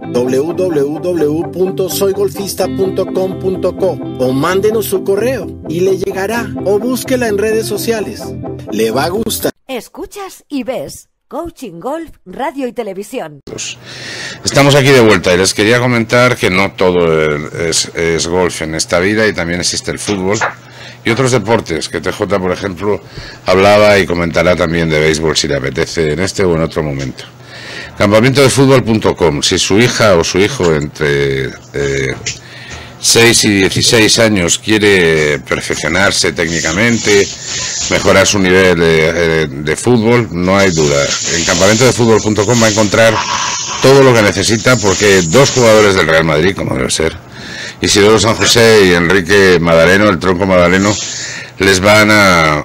www.soygolfista.com.co, o mándenos su correo y le llegará, o búsquela en redes sociales. Le va a gustar. Escuchas y ves Coaching Golf Radio y Televisión. Estamos aquí de vuelta y les quería comentar que no todo es golf en esta vida, y también existe el fútbol y otros deportes, que TJ, por ejemplo, hablaba y comentará también de béisbol si le apetece en este o en otro momento. Campamentodefutbol.com. Si su hija o su hijo entre 6 y 16 años quiere perfeccionarse técnicamente, mejorar su nivel de fútbol, no hay duda. En campamentodefutbol.com va a encontrar todo lo que necesita, porque dos jugadores del Real Madrid, como debe ser, Isidoro San José y Enrique Madaleno, el tronco Madaleno, les van a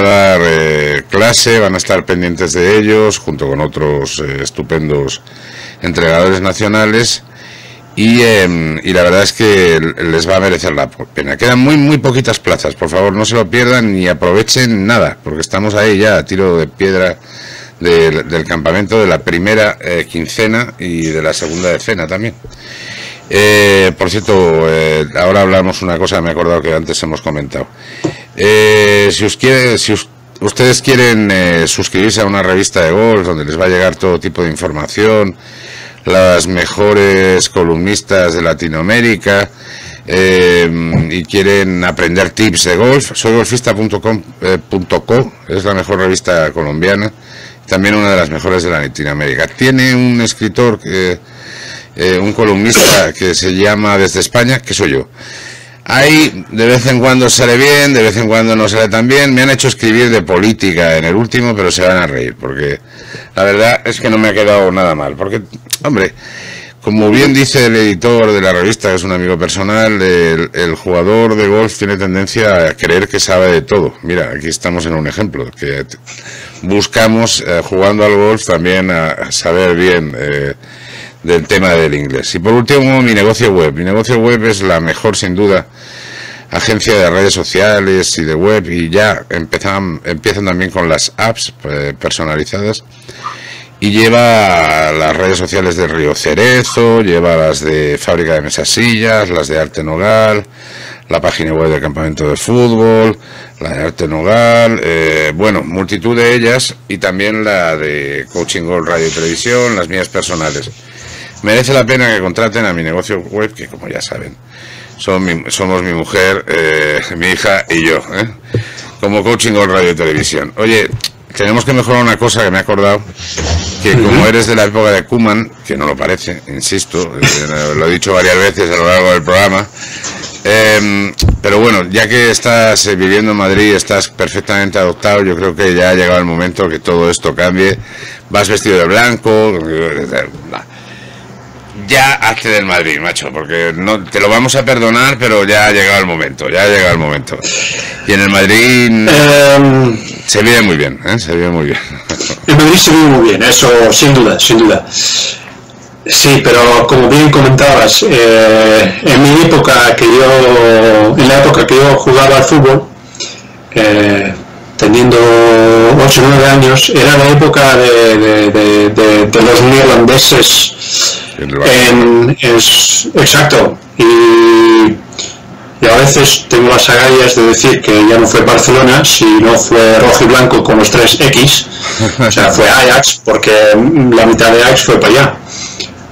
dar clase, van a estar pendientes de ellos, junto con otros estupendos entrenadores nacionales, y la verdad es que les va a merecer la pena. Quedan muy poquitas plazas, por favor, no se lo pierdan ni aprovechen nada, porque estamos ahí ya a tiro de piedra del campamento de la primera quincena y de la segunda decena también. Por cierto, ahora hablamos una cosa, me he acordado que antes hemos comentado. Si ustedes quieren suscribirse a una revista de golf donde les va a llegar todo tipo de información, las mejores columnistas de Latinoamérica, y quieren aprender tips de golf, soygolfista.com.co es la mejor revista colombiana, también una de las mejores de Latinoamérica. Tiene un escritor que un columnista que se llama Desde España, que soy yo. Ahí de vez en cuando sale bien, de vez en cuando no sale tan bien. Me han hecho escribir de política en el último, pero se van a reír, porque la verdad es que no me ha quedado nada mal. Porque, hombre, como bien dice el editor de la revista, que es un amigo personal, el jugador de golf tiene tendencia a creer que sabe de todo. Mira, aquí estamos en un ejemplo, que buscamos, jugando al golf, también a saber bien del tema del inglés. Y por último, Mi Negocio Web. Mi Negocio Web es la mejor, sin duda, agencia de redes sociales y de web, y ya empiezan también con las apps personalizadas, y lleva las redes sociales de Río Cerezo, lleva las de Fábrica de Mesas Sillas, las de Arte Nogal, la página web del Campamento de Fútbol, la de Arte Nogal, bueno, multitud de ellas, y también la de Coaching Golf Radio y Televisión, las mías personales. Merece la pena que contraten a Mi Negocio Web, que, como ya saben, somos mi mujer, mi hija y yo, como Coaching Golf Radio y Televisión. Oye, tenemos que mejorar una cosa que me he acordado, que como eres de la época de Koeman, que no lo parece, insisto, lo he dicho varias veces a lo largo del programa, pero bueno, ya que estás viviendo en Madrid, estás perfectamente adoptado, yo creo que ya ha llegado el momento que todo esto cambie. Vas vestido de blanco, ya hazte del Madrid, macho, porque no te lo vamos a perdonar, pero ya ha llegado el momento, ya ha llegado el momento. Y en el Madrid se vive muy bien, se vive muy bien. En Madrid se vive muy bien, eso sin duda, sin duda. Sí, pero como bien comentabas, en mi época que yo, en la época que yo jugaba al fútbol, teniendo 8 o 9 años, era la época de los neerlandeses. Exacto. Y a veces tengo las agallas de decir que ya no fue Barcelona, sino fue rojo y blanco con los 3X, o sea, fue Ajax, porque la mitad de Ajax fue para allá.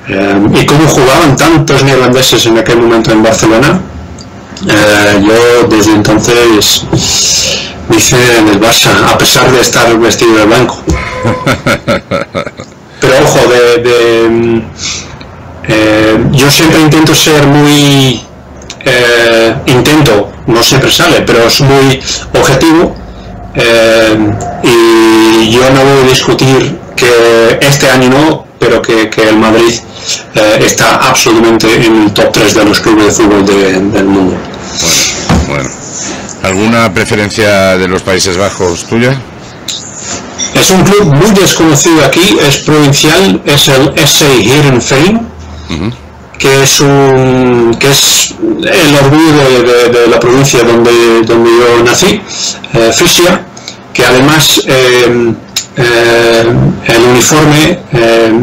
Y cómo jugaban tantos neerlandeses en aquel momento en Barcelona, yo desde entonces hice en el Barça, a pesar de estar vestido de blanco. Pero ojo, yo siempre intento ser muy... intento, no siempre sale, pero es muy objetivo, y yo no voy a discutir que este año no, pero que el Madrid está absolutamente en el top 3 de los clubes de fútbol del mundo. Bueno. ¿Alguna preferencia de los Países Bajos tuya? Es un club muy desconocido aquí, es provincial, es el SA Heerenveen. Que es el orgullo de la provincia donde yo nací, Frisia, que además el uniforme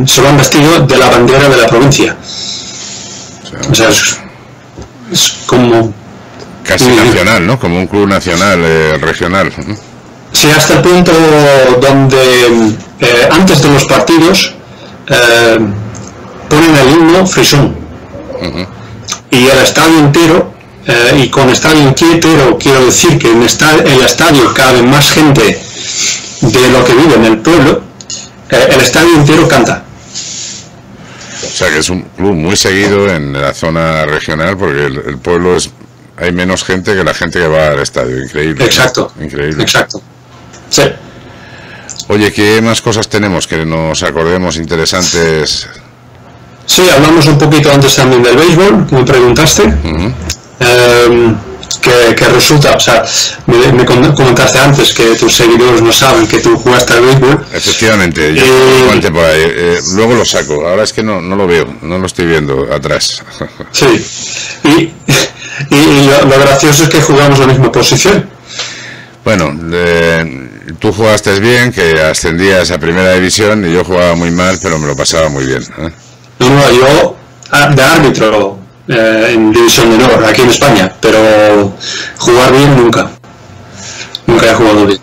se lo han vestido de la bandera de la provincia. O sea, es como... Casi nacional, ¿no? Como un club nacional, regional. Sí, hasta el punto donde antes de los partidos ponen el himno frisón. Y el estadio entero, y con estadio entero quiero decir que en el estadio cabe más gente de lo que vive en el pueblo, el estadio entero canta. O sea que es un club muy seguido en la zona regional, porque el pueblo hay menos gente que la gente que va al estadio. Increíble. Exacto. ¿No? Increíble. Exacto. Sí. Oye, ¿qué más cosas tenemos que nos acordemos interesantes? Sí, hablamos un poquito antes también del béisbol, me preguntaste, que resulta, o sea, me comentaste antes que tus seguidores no saben que tú jugaste al béisbol. Efectivamente, yo comenté por ahí, luego lo saco, ahora es que no lo veo, no lo estoy viendo atrás. Sí, y lo gracioso es que jugamos la misma posición. Bueno, tú jugaste bien, que ascendías a primera división y yo jugaba muy mal, pero me lo pasaba muy bien, ¿eh? No, yo de árbitro en División de Honor aquí en España, pero jugar bien nunca he jugado bien.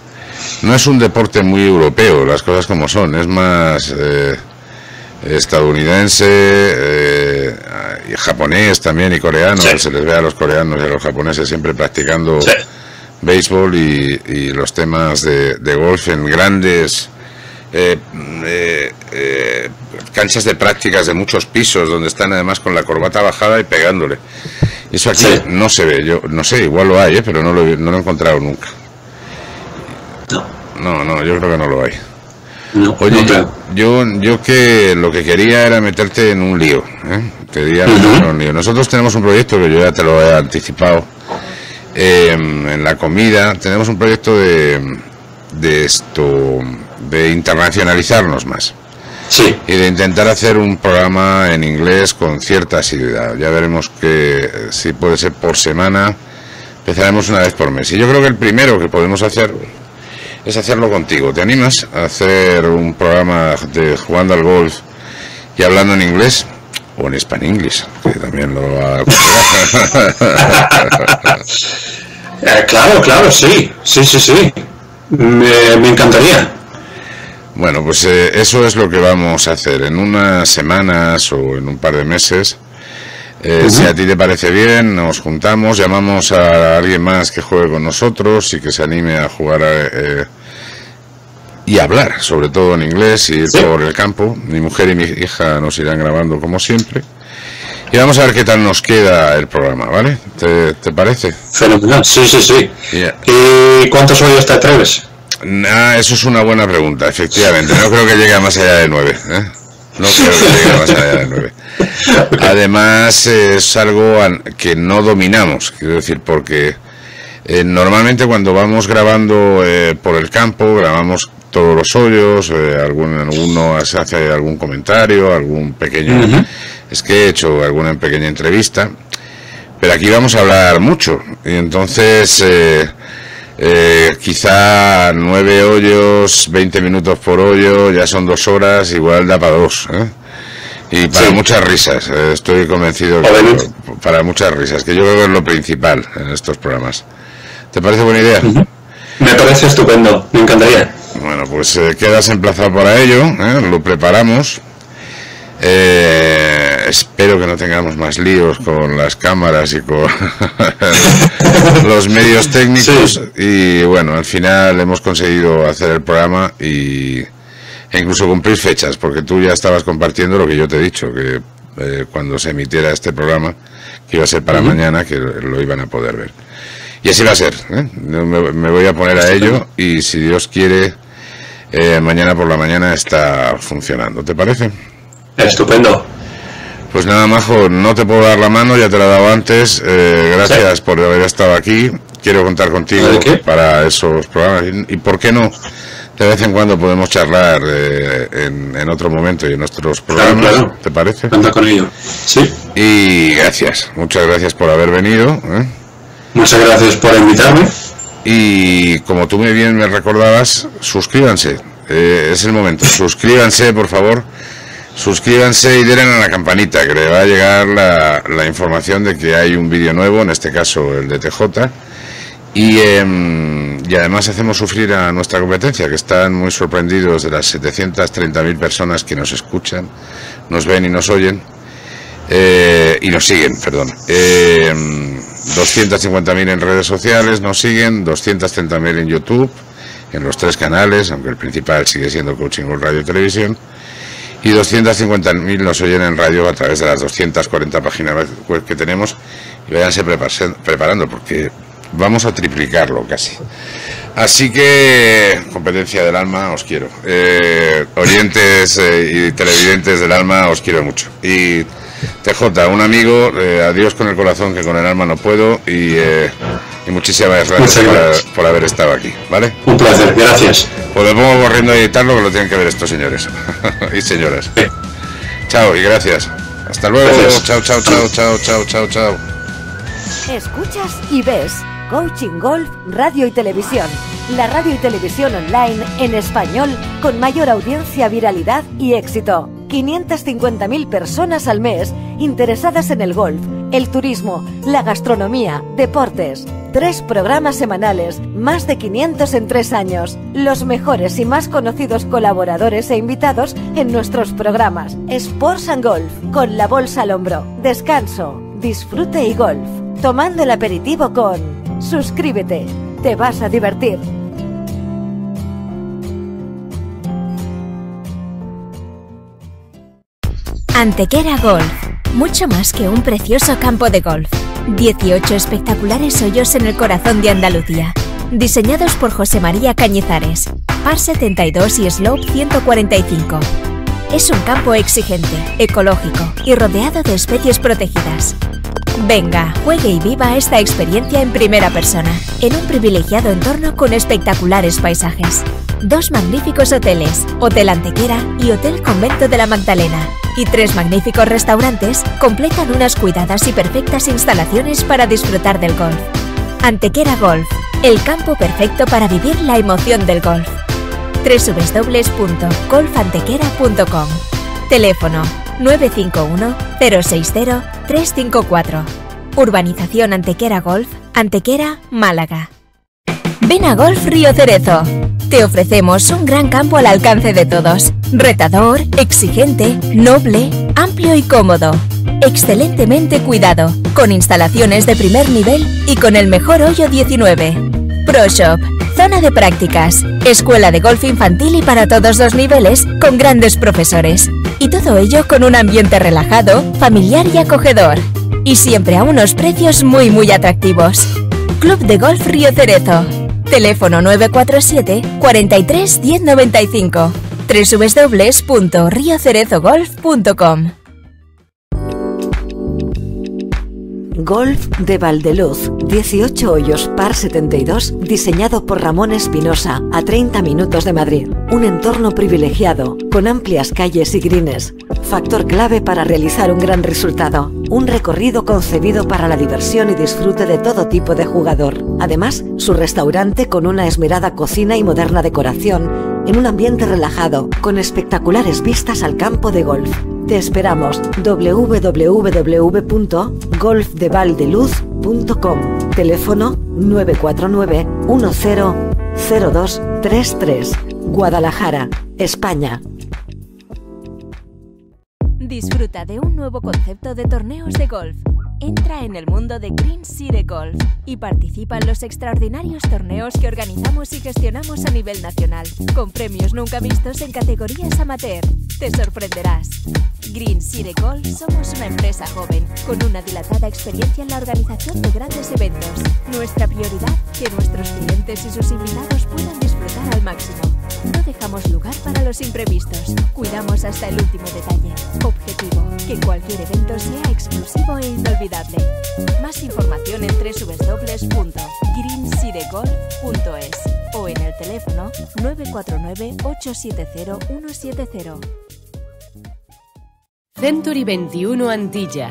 No es un deporte muy europeo, las cosas como son, es más estadounidense, y japonés también, y coreano. Sí. Se les ve a los coreanos y a los japoneses siempre practicando. Sí. Béisbol y los temas de golf en grandes... canchas de prácticas de muchos pisos, donde están además con la corbata bajada y pegándole. Eso aquí sí. No se ve, yo no sé, igual lo hay, pero no lo he encontrado nunca. No, yo creo que no lo hay. No, oye, no, yo que lo que quería era meterte en un lío, ¿eh? Quería meterme en un lío. Nosotros tenemos un proyecto que yo ya te lo he anticipado, en la comida tenemos un proyecto de internacionalizarnos más. Sí. Y de intentar hacer un programa en inglés con cierta asiduidad. Ya veremos que si puede ser por semana, empezaremos una vez por mes. Y yo creo que el primero que podemos hacer es hacerlo contigo. ¿Te animas a hacer un programa de jugando al golf y hablando en inglés? O en Spanish, que también lo va a considerar. Claro, sí. Me encantaría. Bueno, pues eso es lo que vamos a hacer en unas semanas o en un par de meses. Si a ti te parece bien, nos juntamos, llamamos a alguien más que juegue con nosotros y que se anime a jugar y hablar, sobre todo en inglés, y ir por el campo. Mi mujer y mi hija nos irán grabando como siempre. Y vamos a ver qué tal nos queda el programa, ¿vale? ¿Te parece? Fenomenal, sí. Yeah. ¿Y cuántos hoyos te atreves? Nah, eso es una buena pregunta, efectivamente. No creo que llegue más allá de 9, ¿eh? No creo que llegue más allá de 9. Además, es algo que no dominamos, quiero decir, porque Normalmente cuando vamos grabando por el campo, grabamos todos los hoyos, alguno se hace algún comentario, algún pequeño sketch o alguna pequeña entrevista, pero aquí vamos a hablar mucho, y entonces quizá 9 hoyos, 20 minutos por hoyo, ya son 2 horas, igual da para 2, ¿eh? Y para muchas risas, estoy convencido que para muchas risas, que yo creo que es lo principal en estos programas. ¿Te parece buena idea? Me parece estupendo, me encantaría. Bueno, pues quedas emplazado para ello, lo preparamos. Espero que no tengamos más líos con las cámaras y con los medios técnicos. Y bueno, al final hemos conseguido hacer el programa e incluso cumplir fechas, porque tú ya estabas compartiendo lo que yo te he dicho, que cuando se emitiera este programa, que iba a ser para mañana, que lo iban a poder ver. Y así va a ser, ¿eh? Me voy a poner a ello y si Dios quiere, mañana por la mañana está funcionando. ¿Te parece? Estupendo. Pues nada, Majo, no te puedo dar la mano, ya te la he dado antes. Gracias por haber estado aquí. Quiero contar contigo para esos programas. ¿Y por qué no? De vez en cuando podemos charlar en otro momento y en nuestros programas, ¿te parece? Cuenta con ello, sí. Y gracias, muchas gracias por haber venido, ¿eh? Muchas gracias por invitarme. Y como tú muy bien me recordabas, suscríbanse, es el momento, suscríbanse por favor, suscríbanse y denle a la campanita, que le va a llegar la información de que hay un vídeo nuevo, en este caso el de TJ. Y además hacemos sufrir a nuestra competencia, que están muy sorprendidos de las 730.000 personas que nos escuchan, nos ven y nos oyen, y nos siguen, perdón. 250.000 en redes sociales nos siguen, 230.000 en YouTube, en los 3 canales, aunque el principal sigue siendo Coaching Golf Radio y Televisión, y 250.000 nos oyen en radio a través de las 240 páginas web que tenemos. Y váyanse preparando, porque vamos a triplicarlo casi. Así que, competencia del alma, os quiero. Oyentes y televidentes del alma, os quiero mucho. Y TJ, un amigo, adiós con el corazón, que con el alma no puedo. Y muchísimas gracias por haber estado aquí, ¿vale? Un placer, gracias. Pues me pongo corriendo a editarlo, que lo tienen que ver estos señores y señoras. Chao y gracias. Hasta luego. Gracias. Chao, chao, chao, chao, chao, chao, chao. Escuchas y ves Coaching Golf Radio y Televisión, la radio y televisión online en español con mayor audiencia, viralidad y éxito. 550.000 personas al mes interesadas en el golf, el turismo, la gastronomía, deportes. 3 programas semanales, más de 500 en 3 años. Los mejores y más conocidos colaboradores e invitados en nuestros programas. Sports and Golf, con la bolsa al hombro, descanso, disfrute y golf. Tomando el aperitivo con Suscríbete, te vas a divertir. Antequera Golf, mucho más que un precioso campo de golf. 18 espectaculares hoyos en el corazón de Andalucía, diseñados por José María Cañizares, par 72 y slope 145. Es un campo exigente, ecológico y rodeado de especies protegidas. Venga, juegue y viva esta experiencia en primera persona, en un privilegiado entorno con espectaculares paisajes. 2 magníficos hoteles, Hotel Antequera y Hotel Convento de la Magdalena, y 3 magníficos restaurantes completan unas cuidadas y perfectas instalaciones para disfrutar del golf. Antequera Golf, el campo perfecto para vivir la emoción del golf. www.golfantequera.com. Teléfono 951-060-354. Urbanización Antequera Golf, Antequera, Málaga. Ven a Golf Río Cerezo. Te ofrecemos un gran campo al alcance de todos. Retador, exigente, noble, amplio y cómodo. Excelentemente cuidado, con instalaciones de primer nivel y con el mejor hoyo 19. Pro Shop, zona de prácticas, escuela de golf infantil y para todos los niveles, con grandes profesores. Y todo ello con un ambiente relajado, familiar y acogedor. Y siempre a unos precios muy muy atractivos. Club de Golf Río Cerezo. Teléfono 947 43 1095. www.riocerezogolf.com. Golf de Valdeluz, 18 hoyos par 72, diseñado por Ramón Espinosa, a 30 minutos de Madrid. Un entorno privilegiado, con amplias calles y greens, factor clave para realizar un gran resultado. Un recorrido concebido para la diversión y disfrute de todo tipo de jugador. Además, su restaurante con una esmerada cocina y moderna decoración, en un ambiente relajado, con espectaculares vistas al campo de golf. Te esperamos. www.golfdevaldeluz.com. Teléfono 949-100233. Guadalajara, España. Disfruta de un nuevo concepto de torneos de golf. Entra en el mundo de RiocerezoGolf y participa en los extraordinarios torneos que organizamos y gestionamos a nivel nacional, con premios nunca vistos en categorías amateur. Te sorprenderás. RiocerezoGolf somos una empresa joven, con una dilatada experiencia en la organización de grandes eventos. Nuestra prioridad, que nuestros clientes y sus invitados puedan disfrutar al máximo. No dejamos lugar para los imprevistos. Cuidamos hasta el último detalle. Objetivo, que cualquier evento sea exclusivo e inolvidable. Más información en www.greensiregolf.es o en el teléfono 949 870 170. Century 21 Antilla.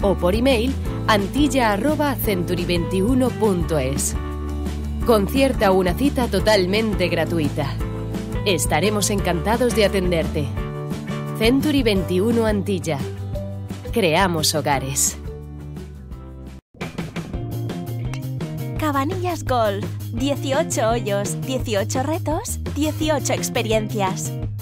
O por email antilla@century21.es. Concierta una cita totalmente gratuita. Estaremos encantados de atenderte. Century 21 Antilla. Creamos hogares. Cabanillas Golf. 18 hoyos, 18 retos, 18 experiencias.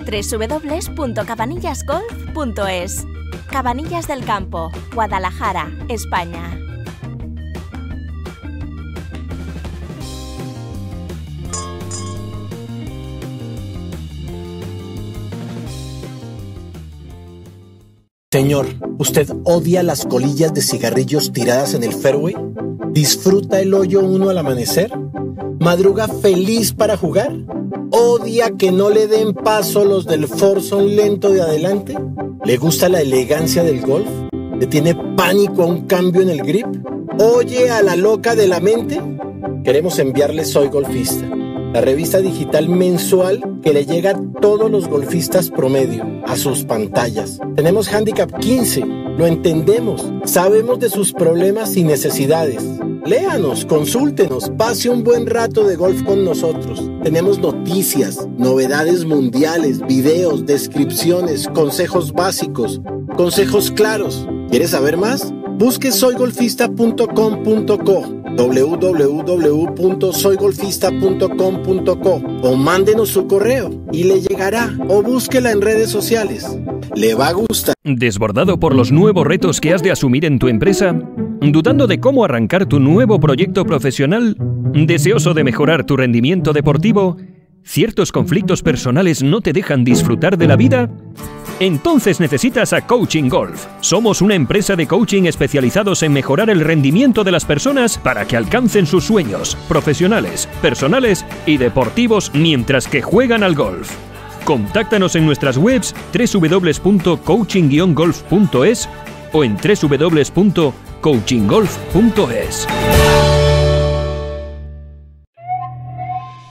www.cabanillasgolf.es. Cabanillas del Campo, Guadalajara, España. Señor, ¿usted odia las colillas de cigarrillos tiradas en el fairway? ¿Disfruta el hoyo 1 al amanecer? ¿Madruga feliz para jugar? ¿Odia que no le den paso los del forzón lento de adelante? ¿Le gusta la elegancia del golf? ¿Le tiene pánico a un cambio en el grip? ¿Oye a la loca de la mente? Queremos enviarle Soy Golfista, la revista digital mensual que le llega a todos los golfistas promedio, a sus pantallas. Tenemos Handicap 15, lo entendemos, sabemos de sus problemas y necesidades. Léanos, consúltenos, pase un buen rato de golf con nosotros. Tenemos noticias, novedades mundiales, videos, descripciones, consejos básicos, consejos claros. ¿Quieres saber más? Busque soygolfista.com.co, www.soygolfista.com.co, o mándenos su correo y le llegará, o búsquela en redes sociales. Le va a gustar. ¿Desbordado por los nuevos retos que has de asumir en tu empresa? ¿Dudando de cómo arrancar tu nuevo proyecto profesional? ¿Deseoso de mejorar tu rendimiento deportivo? ¿Ciertos conflictos personales no te dejan disfrutar de la vida? Entonces necesitas a Coaching Golf. Somos una empresa de coaching especializados en mejorar el rendimiento de las personas para que alcancen sus sueños profesionales, personales y deportivos mientras que juegan al golf. Contáctanos en nuestras webs www.coaching-golf.es o en www.coachinggolf.es.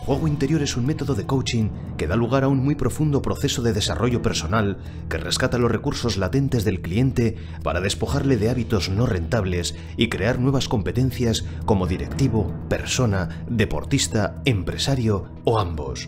juego interior es un método de coaching que da lugar a un muy profundo proceso de desarrollo personal que rescata los recursos latentes del cliente para despojarle de hábitos no rentables y crear nuevas competencias como directivo, persona, deportista, empresario o ambos.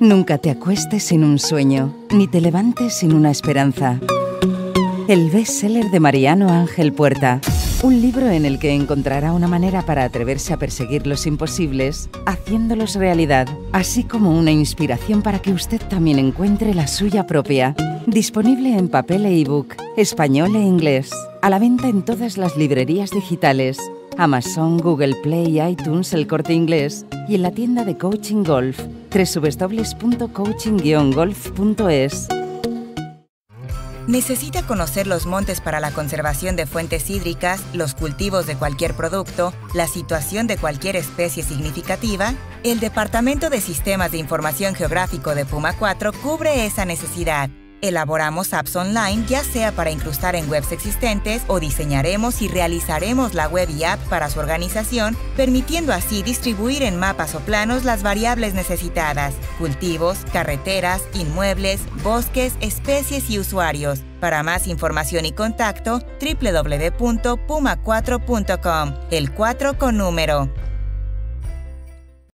Nunca te acuestes sin un sueño, ni te levantes sin una esperanza. El bestseller de Mariano Ángel Puerta. Un libro en el que encontrará una manera para atreverse a perseguir los imposibles, haciéndolos realidad, así como una inspiración para que usted también encuentre la suya propia. Disponible en papel e ebook, español e inglés. A la venta en todas las librerías digitales. Amazon, Google Play, iTunes, El Corte Inglés y en la tienda de Coaching Golf, www.coaching-golf.es. ¿Necesita conocer los montes para la conservación de fuentes hídricas, los cultivos de cualquier producto, la situación de cualquier especie significativa? El Departamento de Sistemas de Información Geográfico de Puma 4 cubre esa necesidad. Elaboramos apps online, ya sea para incrustar en webs existentes o diseñaremos y realizaremos la web y app para su organización, permitiendo así distribuir en mapas o planos las variables necesitadas, cultivos, carreteras, inmuebles, bosques, especies y usuarios. Para más información y contacto, www.puma4.com, el 4 con número.